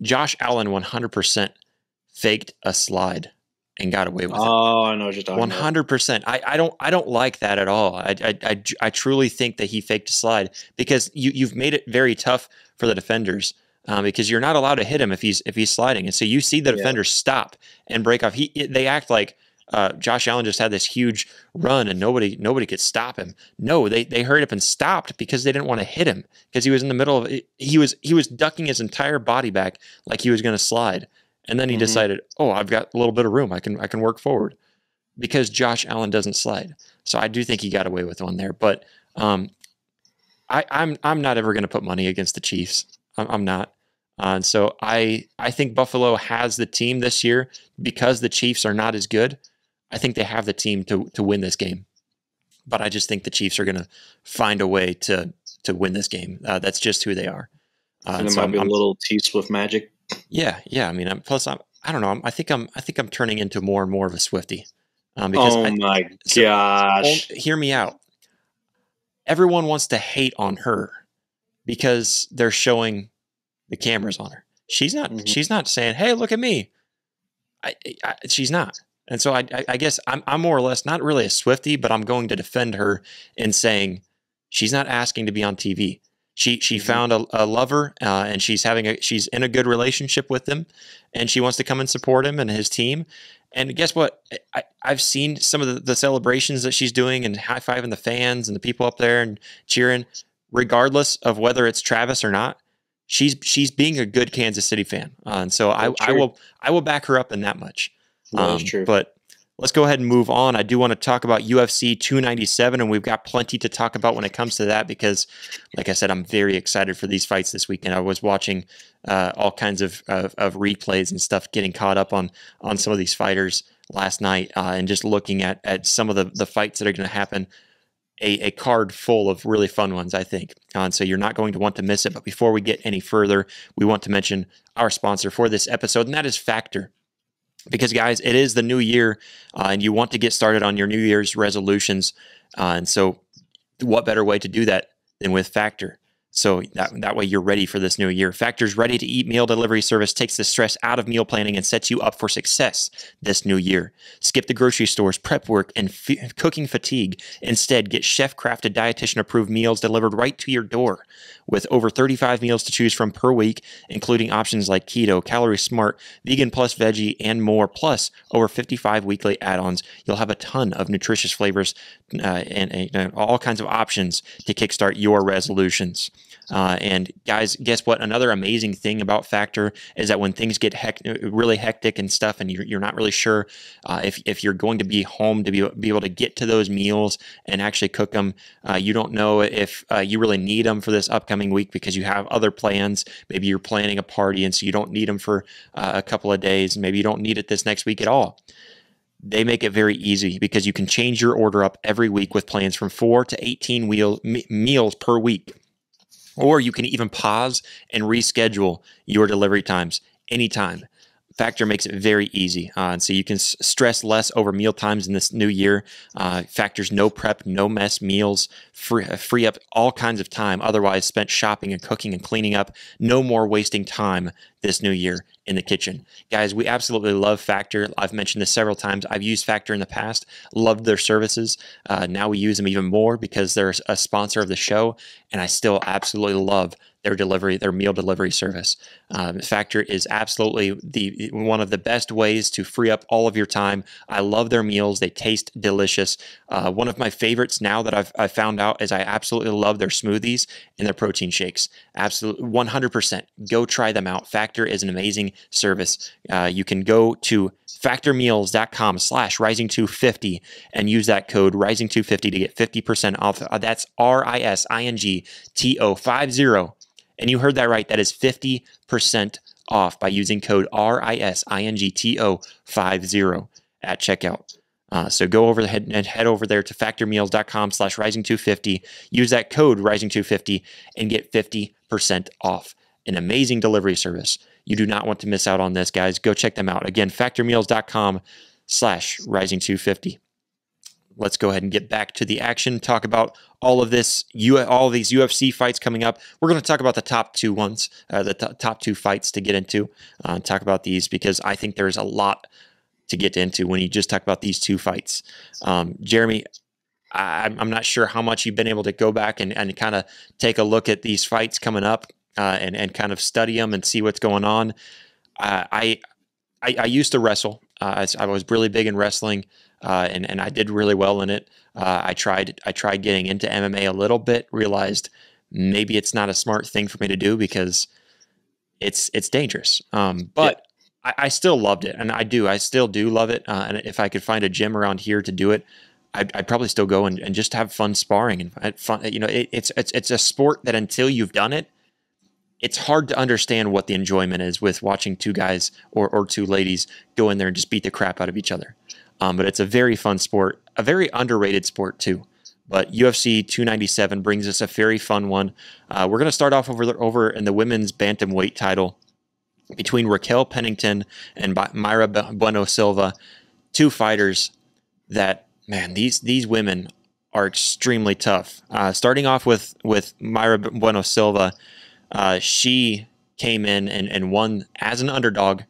Josh Allen 100%. Faked a slide and got away with it. Oh, I know what you're talking about. 100%. I don't like that at all. I truly think that he faked a slide because you've made it very tough for the defenders because you're not allowed to hit him if he's sliding, and so you see the defenders stop and break off. They act like Josh Allen just had this huge run and nobody could stop him. No, they hurried up and stopped because they didn't want to hit him because he was in the middle of he was ducking his entire body back like he was going to slide. And then he decided, oh, I've got a little bit of room. I can work forward because Josh Allen doesn't slide. So I do think he got away with one there. But I'm not ever going to put money against the Chiefs. I'm not. And so I think Buffalo has the team this year because the Chiefs are not as good. I think they have the team to win this game. But I just think the Chiefs are going to find a way to win this game. That's just who they are. And it so might be a little T-Swift magic. Yeah. I mean, I think I'm turning into more and more of a Swiftie. Gosh. Hear me out. Everyone wants to hate on her because they're showing the cameras on her. She's not saying, "Hey, look at me." She's not. And so I guess I'm more or less not really a Swiftie, but I'm going to defend her in saying she's not asking to be on TV. She found a lover and she's in a good relationship with him, and she wants to come and support him and his team. And guess what? I've seen some of the celebrations that she's doing and high-fiving the fans and the people up there and cheering, regardless of whether it's Travis or not. She's being a good Kansas City fan, and so I will back her up in that much. That is true. But Let's go ahead and move on. I do want to talk about UFC 297, and we've got plenty to talk about when it comes to that because, like I said, I'm very excited for these fights this weekend. I was watching all kinds of replays and stuff, getting caught up on some of these fighters last night and just looking at some of the fights that are going to happen. A card full of really fun ones, I think. And so you're not going to want to miss it. But before we get any further, we want to mention our sponsor for this episode, and that is Factor. Because, guys, it is the new year, and you want to get started on your New Year's resolutions. And so what better way to do that than with Factor? So that way you're ready for this new year. Factor's ready-to-eat meal delivery service takes the stress out of meal planning and sets you up for success this new year. Skip the grocery stores, prep work, and cooking fatigue. Instead, get chef-crafted, dietitian-approved meals delivered right to your door. With over 35 meals to choose from per week, including options like keto, calorie smart, vegan plus veggie, and more, plus over 55 weekly add-ons, you'll have a ton of nutritious flavors and all kinds of options to kickstart your resolutions. And guys, guess what? Another amazing thing about Factor is that when things get really hectic and stuff, and you're not really sure if you're going to be home to be able to get to those meals and actually cook them, you don't know if you really need them for this upcoming week because you have other plans. Maybe you're planning a party, and so you don't need them for a couple of days. Maybe you don't need it this next week at all. They make it very easy because you can change your order up every week with plans from 4 to 18 meals per week. Or you can even pause and reschedule your delivery times anytime. Factor makes it very easy. So you can stress less over meal times in this new year. Factor's no prep, no mess meals free up all kinds of time otherwise spent shopping and cooking and cleaning up. No more wasting time this new year in the kitchen. Guys, we absolutely love Factor. I've mentioned this several times. I've used Factor in the past, loved their services. Now we use them even more because they're a sponsor of the show, and I still absolutely love their meal delivery service. Factor is absolutely one of the best ways to free up all of your time. I love their meals. They taste delicious. One of my favorites now that I've found out is I absolutely love their smoothies and their protein shakes. Absolutely, 100%. Go try them out. Factor is an amazing service. You can go to factormeals.com/rising250 and use that code rising250 to get 50% off. That's RISINGTO50. And you heard that right. That is 50% off by using code RISINGTO50 at checkout. So go over and head over there to factormeals.com/rising250. Use that code rising250 and get 50% off. An amazing delivery service. You do not want to miss out on this, guys. Go check them out. Again, factormeals.com/rising250. Let's go ahead and get back to the action. Talk about all these UFC fights coming up. We're going to talk about the top two ones, the top two fights to get into. Talk about these because I think there's a lot to get into when you just talk about these two fights. Jeremy, I'm not sure how much you've been able to go back and kind of take a look at these fights coming up and kind of study them and see what's going on. I used to wrestle. I was really big in wrestling. And I did really well in it. I tried getting into MMA a little bit, realized maybe it's not a smart thing for me to do because it's dangerous. But yeah. I still loved it, and I still do love it. And if I could find a gym around here to do it, I'd probably still go and just have fun sparring and fun. You know, it's a sport that until you've done it, it's hard to understand what the enjoyment is with watching two guys or two ladies go in there and just beat the crap out of each other. But it's a very fun sport, a very underrated sport too. But UFC 297 brings us a very fun one. We're going to start off over in the women's bantamweight title between Raquel Pennington and Mayra Bueno Silva, two fighters that, man, these women are extremely tough. Starting off with Mayra Bueno Silva, she came in and won as an underdog,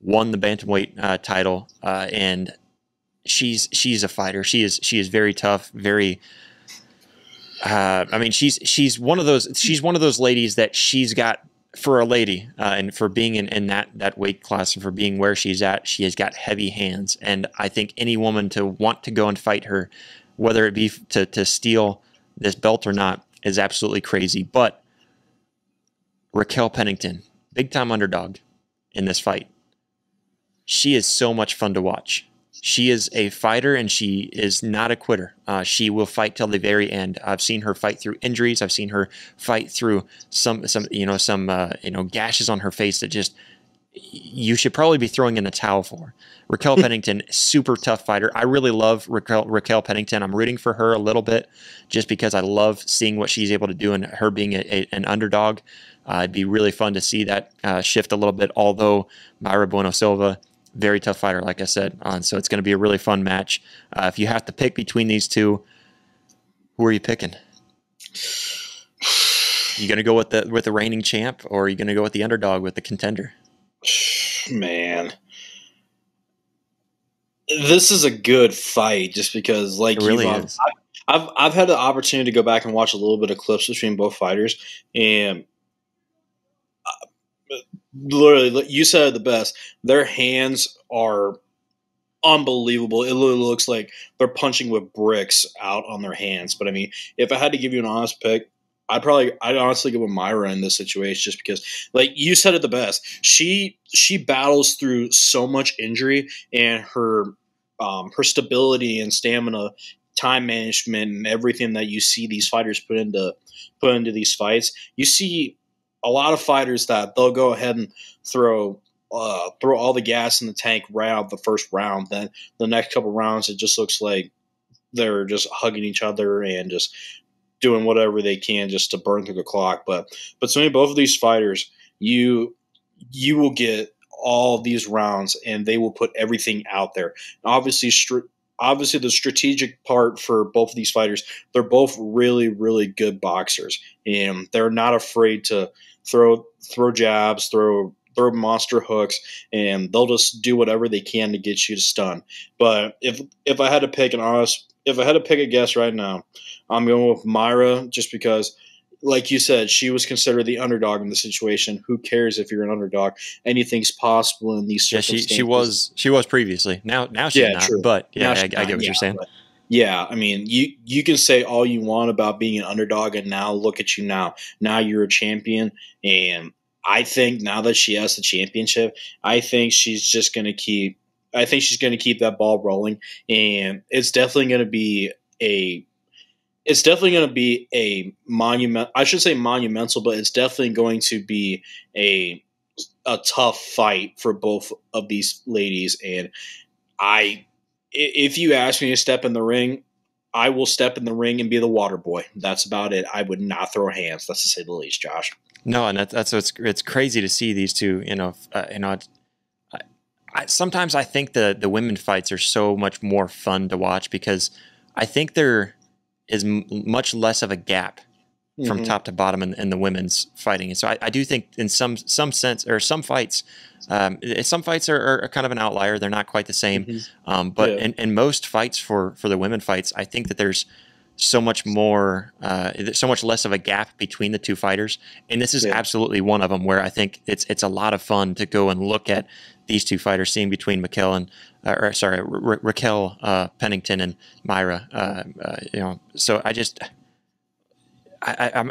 won the bantamweight title, and she's a fighter. She is very tough, very I mean she's one of those ladies that she's got for a lady and for being in that weight class and for being where she's at, she has got heavy hands. And I think any woman to want to go and fight her, whether it be to steal this belt or not, is absolutely crazy. But Raquel Pennington, big time underdog in this fight. She is so much fun to watch. She is a fighter and she is not a quitter. She will fight till the very end. I've seen her fight through injuries. I've seen her fight through some gashes on her face that just, you should probably be throwing in the towel for. Raquel Pennington, super tough fighter. I really love Raquel Pennington. I'm rooting for her a little bit just because I love seeing what she's able to do, and her being an underdog. It'd be really fun to see that shift a little bit, although Mayra Bueno Silva, very tough fighter, like I said. So it's going to be a really fun match. If you have to pick between these two, who are you picking? You going to go with the reigning champ, or are you going to go with the underdog, with the contender? Man, this is a good fight just because, like, it really is. I've had the opportunity to go back and watch a little bit of clips between both fighters, and literally, you said it the best. Their hands are unbelievable. It literally looks like they're punching with bricks out on their hands. But I mean, if I had to give you an honest pick, I'd honestly go with Mayra in this situation, just because, like you said it the best, she battles through so much injury, and her stability and stamina, time management, and everything that you see these fighters put into these fights. You see a lot of fighters that they'll go ahead and throw all the gas in the tank right out the first round. Then the next couple rounds, it just looks like they're just hugging each other and just doing whatever they can just to burn through the clock. But so both of these fighters, you will get all these rounds, and they will put everything out there. And obviously the strategic part for both of these fighters, they're both really, really good boxers, and they're not afraid to throw jabs, throw monster hooks, and they'll just do whatever they can to get you to stun. But if I had to pick a guess right now, I'm going with Mayra just because, like you said, she was considered the underdog in the situation. Who cares if you're an underdog? Anything's possible in these circumstances. Yeah, she was previously. Now she's not. True. But yeah, I get what you're saying. Yeah, I mean, you can say all you want about being an underdog, and now look at you now. Now you're a champion, and I think now that she has the championship, I think she's going to keep that ball rolling, and it's definitely going to be a monument. I should say monumental, but it's definitely going to be a tough fight for both of these ladies. And if you ask me to step in the ring, I will step in the ring and be the water boy. That's about it. I would not throw hands. That's to say the least, Josh. No, and that's it's crazy to see these two. Sometimes I think the women fights are so much more fun to watch because I think there is much less of a gap from top to bottom in the women's fighting. And so I do think in some sense, or some fights are kind of an outlier. They're not quite the same. But in most fights for the women fights, I think that there's so much less of a gap between the two fighters. And this is absolutely one of them where I think it's a lot of fun to go and look at these two fighters, seeing between Raquel Pennington and Mayra. So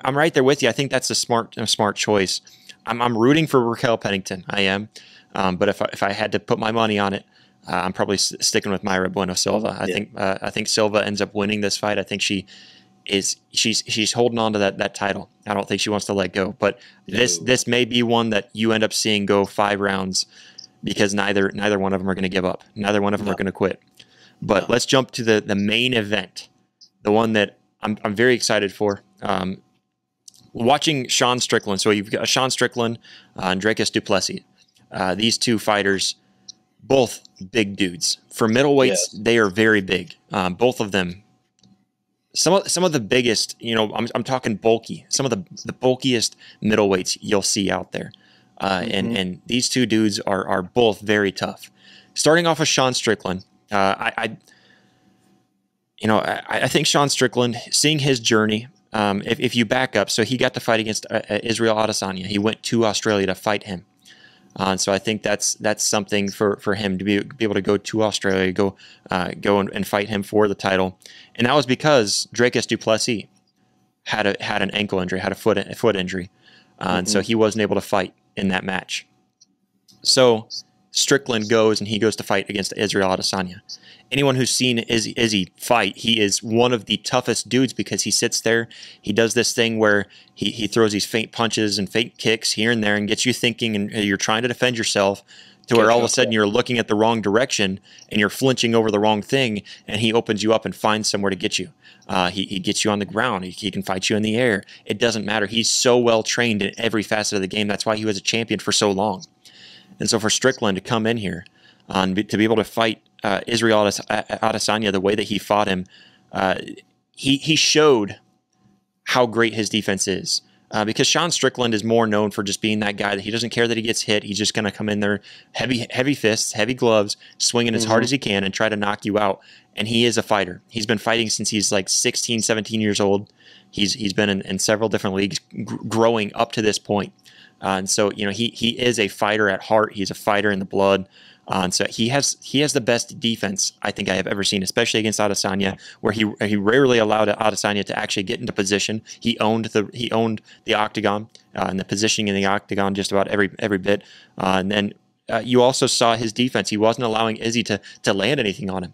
I'm right there with you. I think that's a smart choice. I'm rooting for Raquel Pennington. I am. But if I had to put my money on it, I'm probably sticking with Mayra Bueno Silva. I think Silva ends up winning this fight. I think she's holding on to that title. I don't think she wants to let go. But this may be one that you end up seeing go 5 rounds because neither one of them are going to give up. Neither one of them are going to quit. But let's jump to the main event, the one that I'm very excited for. Watching Sean Strickland. So you've got Sean Strickland and Dricus Du Plessis. These two fighters. Both big dudes. For middleweights, they are very big. Both of them, some of the biggest. I'm talking bulky. Some of the bulkiest middleweights you'll see out there. And these two dudes are both very tough. Starting off with Sean Strickland, I think Sean Strickland, seeing his journey. If you back up, so he got to fight against Israel Adesanya. He went to Australia to fight him. So I think that's something for him to be able to go to Australia, go and fight him for the title, and that was because Dricus Du Plessis had an ankle injury, had a foot injury, and so he wasn't able to fight in that match. So Strickland goes and he goes to fight against Israel Adesanya. Anyone who's seen Izzy fight, he is one of the toughest dudes because he sits there. He does this thing where he throws these faint punches and faint kicks here and there and gets you thinking, and you're trying to defend yourself to where all of a sudden you're looking at the wrong direction and you're flinching over the wrong thing, and he opens you up and finds somewhere to get you. He gets you on the ground. He can fight you in the air. It doesn't matter. He's so well trained in every facet of the game. That's why he was a champion for so long. And so for Strickland to come in here and to be able to fight Israel Adesanya the way that he fought him, he showed how great his defense is. Because Sean Strickland is more known for just being that guy that he doesn't care that he gets hit. He's just going to come in there, heavy fists, heavy gloves, swinging as hard as he can and try to knock you out. And he is a fighter. He's been fighting since he's like 16, 17 years old. He's been in several different leagues growing up to this point. And so, you know, he is a fighter at heart. He's a fighter in the blood. And so he has the best defense I think I have ever seen, especially against Adesanya, where he rarely allowed Adesanya to actually get into position. He owned the octagon and the positioning in the octagon just about every bit. And then you also saw his defense. He wasn't allowing Izzy to land anything on him.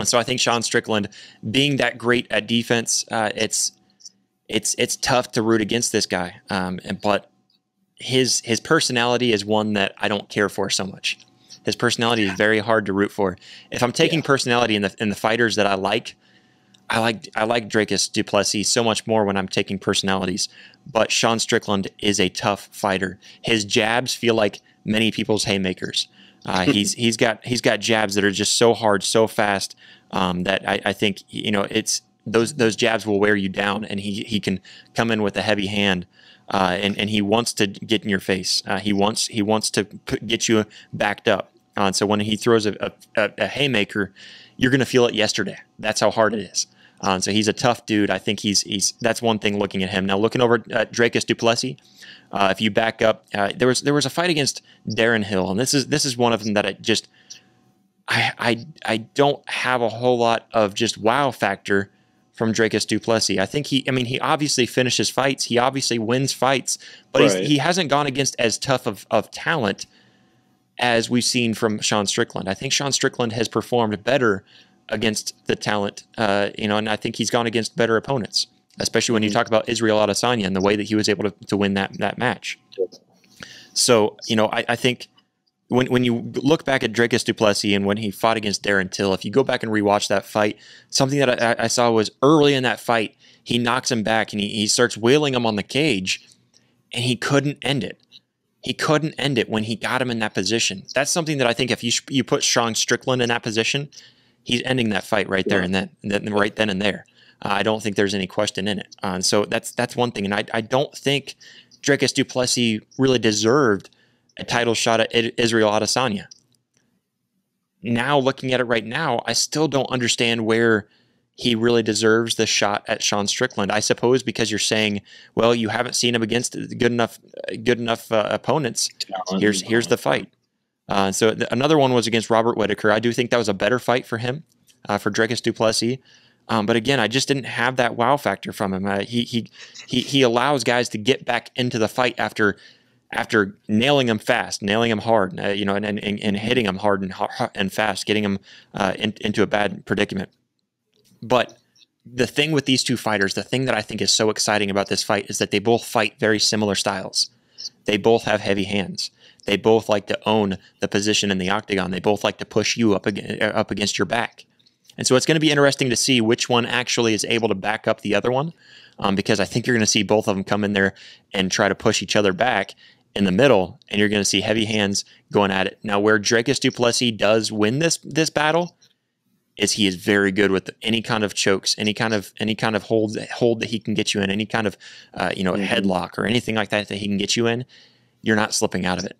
And so I think Sean Strickland being that great at defense, it's tough to root against this guy. But his personality is one that I don't care for so much. His personality is very hard to root for. If I'm taking personality in the fighters that I like, I like Dricus Du Plessis so much more when I'm taking personalities. But Sean Strickland is a tough fighter. His jabs feel like many people's haymakers. He's got jabs that are just so hard, so fast that I think, you know, it's those jabs will wear you down, and he can come in with a heavy hand. And he wants to get in your face. He wants to get you backed up. And so when he throws a haymaker, you're going to feel it yesterday. That's how hard it is. So he's a tough dude. I think he's that's one thing looking at him. Now looking over at Dricus Du Plessis, if you back up, there was a fight against Darren Hill, and this is one of them that I don't have a whole lot of just wow factor from Dricus Du Plessis. I think he obviously finishes fights. He obviously wins fights, but he hasn't gone against as tough of talent as we've seen from Sean Strickland. I think Sean Strickland has performed better against the talent, you know, and I think he's gone against better opponents, especially when you talk about Israel Adesanya and the way that he was able to win that match. So, you know, I think When you look back at Dricus Du Plessis and when he fought against Darren Till, if you go back and rewatch that fight, something that I saw was early in that fight, he knocks him back and he starts wheeling him on the cage, and he couldn't end it. He couldn't end it when he got him in that position. That's something that I think if you put Sean Strickland in that position, he's ending that fight right there and then right then and there. I don't think there's any question in it. And so that's one thing, and I don't think Dricus Du Plessis really deserved a title shot at Israel Adesanya. Now, looking at it right now, I still don't understand where he really deserves the shot at Sean Strickland. I suppose because you're saying, well, you haven't seen him against good enough opponents. Here's the fight. So another one was against Robert Whitaker. I do think that was a better fight for him, for Dricus Du Plessis. But again, I just didn't have that wow factor from him. He allows guys to get back into the fight after nailing them fast, nailing them hard, you know, and hitting them hard and fast, getting them into a bad predicament. But the thing with these two fighters, the thing that I think is so exciting about this fight is that they both fight very similar styles. They both have heavy hands. They both like to own the position in the octagon. They both like to push you up against your back. And so it's going to be interesting to see which one actually is able to back up the other one, because I think you're going to see both of them come in there and try to push each other back in the middle, and you're going to see heavy hands going at it. Now, where Dricus Du Plessis does win this battle is he is very good with any kind of chokes, any kind of hold that he can get you in, any kind of you know, headlock or anything like that he can get you in. You're not slipping out of it.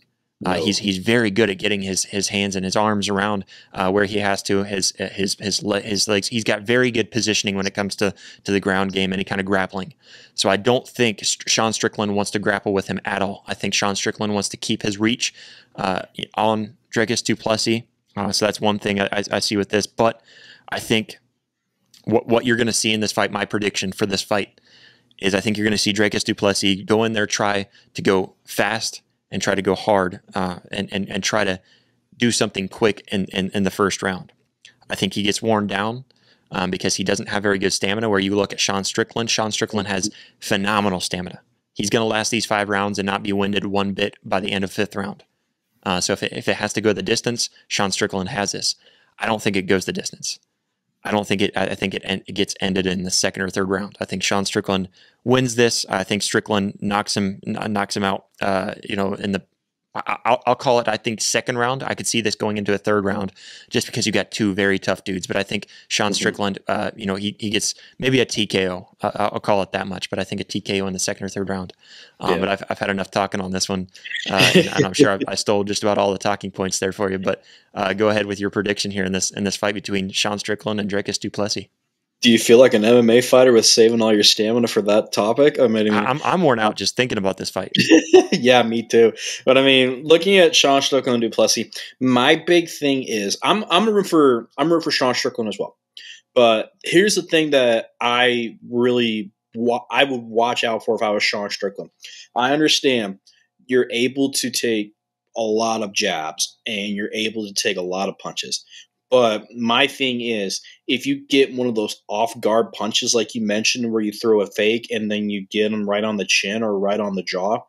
He's very good at getting his hands and his arms around where he has to, his legs. He's got very good positioning when it comes to the ground game, any kind of grappling. So I don't think Sean Strickland wants to grapple with him at all. I think Sean Strickland wants to keep his reach on Dricus Du Plessis. So that's one thing I see with this. But I think what you're going to see in this fight, my prediction for this fight, is I think you're going to see Dricus Du Plessis go in there, try to go fast, and try to go hard, and try to do something quick in the first round. I think he gets worn down because he doesn't have very good stamina. Where you look at Sean Strickland, Sean Strickland has phenomenal stamina. He's going to last these 5 rounds and not be winded one bit by the end of 5th round. So if it has to go the distance, Sean Strickland has this. I don't think it goes the distance. I don't think it. I think it gets ended in the 2nd or 3rd round. I think Sean Strickland wins this. I think Strickland knocks him out. You know, in the I'll call it. I think 2nd round. I could see this going into a 3rd round, just because you got 2 very tough dudes. But I think Sean Strickland. You know, he gets maybe a TKO. I'll call it that much. But I think a TKO in the 2nd or 3rd round. Yeah. But I've had enough talking on this one, and I'm sure I stole just about all the talking points there for you. But go ahead with your prediction here in this fight between Sean Strickland and Dricus Du Plessis. Do you feel like an MMA fighter was saving all your stamina for that topic? I mean, I'm worn out just thinking about this fight. Yeah, me too. But I mean, looking at Sean Strickland and Du Plessis, my big thing is I'm rooting for Sean Strickland as well. But here's the thing that I would watch out for if I was Sean Strickland. I understand you're able to take a lot of jabs and you're able to take a lot of punches. But my thing is, if you get one of those off-guard punches like you mentioned where you throw a fake and then you get them right on the chin or right on the jaw,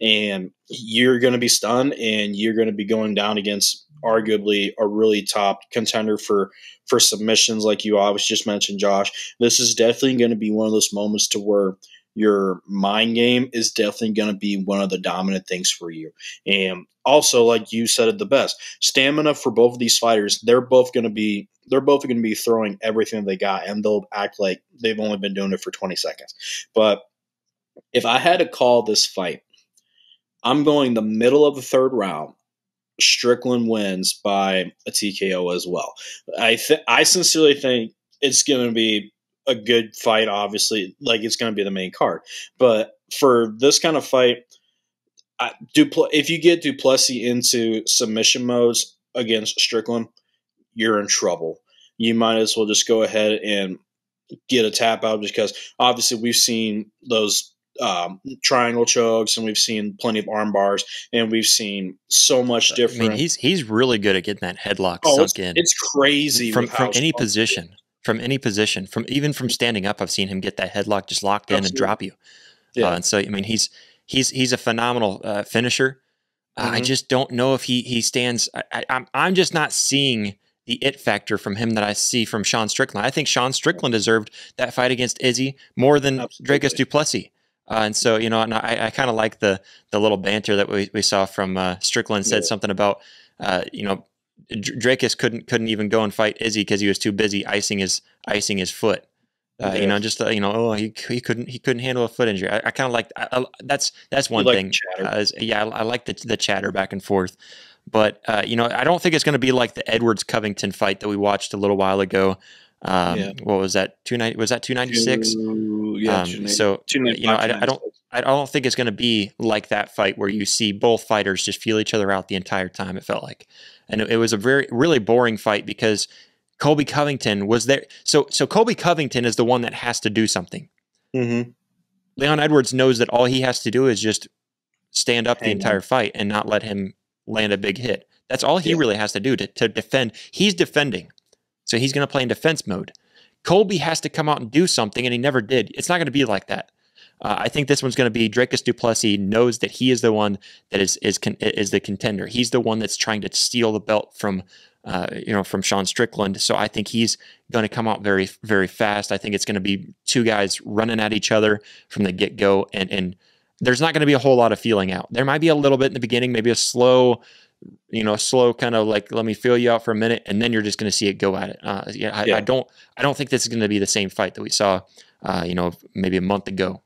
and you're going to be stunned and you're going to be going down against arguably a really top contender for submissions like you obviously just mentioned, Josh. This is definitely going to be one of those moments to where your mind game is definitely going to be one of the dominant things for you. And also, like you said it the best, stamina for both of these fighters, they're both going to be throwing everything they got, and they'll act like they've only been doing it for 20 seconds. But if I had to call this fight, I'm going the middle of the 3rd round. Strickland wins by a TKO as well. I sincerely think it's going to be a good fight, obviously, like it's going to be the main card. But for this kind of fight, if you get Du Plessis into submission modes against Strickland, you're in trouble. You might as well just go ahead and get a tap out, because obviously we've seen those triangle chokes and we've seen plenty of arm bars and we've seen so much different. I mean, he's really good at getting that headlock sunk in. It's crazy from any position. From any position, even from standing up, I've seen him get that headlock just locked in. Absolutely. And drop you. Yeah. And so, I mean, he's a phenomenal finisher. I just don't know if he stands. I'm just not seeing the it factor from him that I see from Sean Strickland. I think Sean Strickland deserved that fight against Izzy more than Dricus Du Plessis. And so, you know, and I kind of like the little banter that we saw from Strickland. Said something about, you know, Dricus couldn't even go and fight Izzy because he was too busy icing his foot. You know, just you know, oh, he couldn't handle a foot injury. I kind of like that's one thing. Yeah, I like the chatter back and forth, but you know, I don't think it's going to be like the Edwards Covington fight that we watched a little while ago. What was that? 290? Was that 296? Yeah. So you know, I don't think it's going to be like that fight where you see both fighters just feel each other out the entire time. It felt like. And it was a really boring fight because Colby Covington was there. So Colby Covington is the one that has to do something. Leon Edwards knows that all he has to do is just stand up the entire fight and not let him land a big hit. That's all he really has to do to defend. He's defending. So he's going to play in defense mode. Colby has to come out and do something, and he never did. It's not going to be like that. I think this one's going to be Dricus Du Plessis knows that he is the one that is the contender. He's the one that's trying to steal the belt from, you know, from Sean Strickland. So I think he's going to come out very, very fast. I think it's going to be 2 guys running at each other from the get go, and there's not going to be a whole lot of feeling out. There might be a little bit in the beginning, maybe a slow, you know, kind of like let me feel you out for a minute, and then you're just going to see it go at it. I don't think this is going to be the same fight that we saw, you know, maybe a month ago.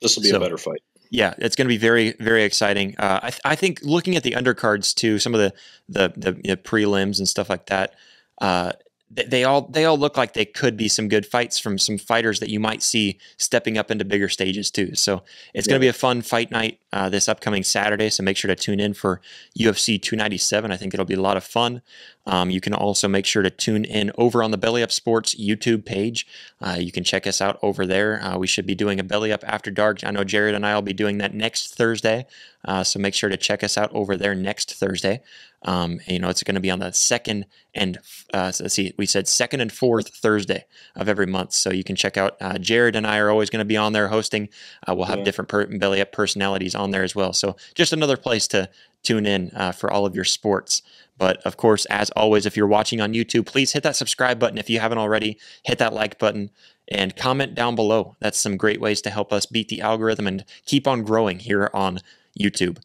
This will be a better fight. Yeah, it's going to be very, very exciting. I think looking at the undercards too, some of the prelims and stuff like that, they all look like they could be some good fights from some fighters that you might see stepping up into bigger stages too. So it's going to be a fun fight night this upcoming Saturday. So make sure to tune in for UFC 297. I think it'll be a lot of fun. You can also make sure to tune in over on the Belly Up Sports YouTube page. You can check us out over there. We should be doing a Belly Up After Dark. I know Jared and I will be doing that next Thursday. So make sure to check us out over there next Thursday. It's going to be on the second and we said second and fourth Thursday of every month. So you can check out Jared and I are always going to be on there hosting. We'll have different Belly Up personalities on there as well. So just another place to tune in for all of your sports. But of course, as always, if you're watching on YouTube, please hit that subscribe button. If you haven't already, hit that like button and comment down below. That's some great ways to help us beat the algorithm and keep on growing here on YouTube.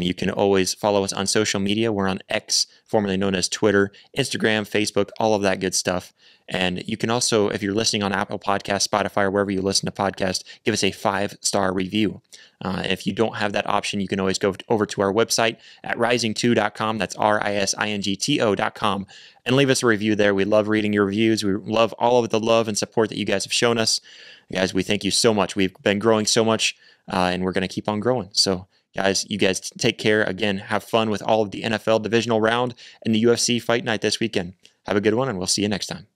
You can always follow us on social media. We're on X, formerly known as Twitter, Instagram, Facebook, all of that good stuff. And you can also, if you're listening on Apple Podcasts, Spotify, or wherever you listen to podcasts, give us a 5-star review. If you don't have that option, you can always go over to our website at risingto.com. That's risingto.com. And leave us a review there. We love reading your reviews. We love all of the love and support that you guys have shown us. Guys, we thank you so much. We've been growing so much, and we're going to keep on growing. So, guys, you guys take care. Again, have fun with all of the NFL divisional round and the UFC fight night this weekend. Have a good one, and we'll see you next time.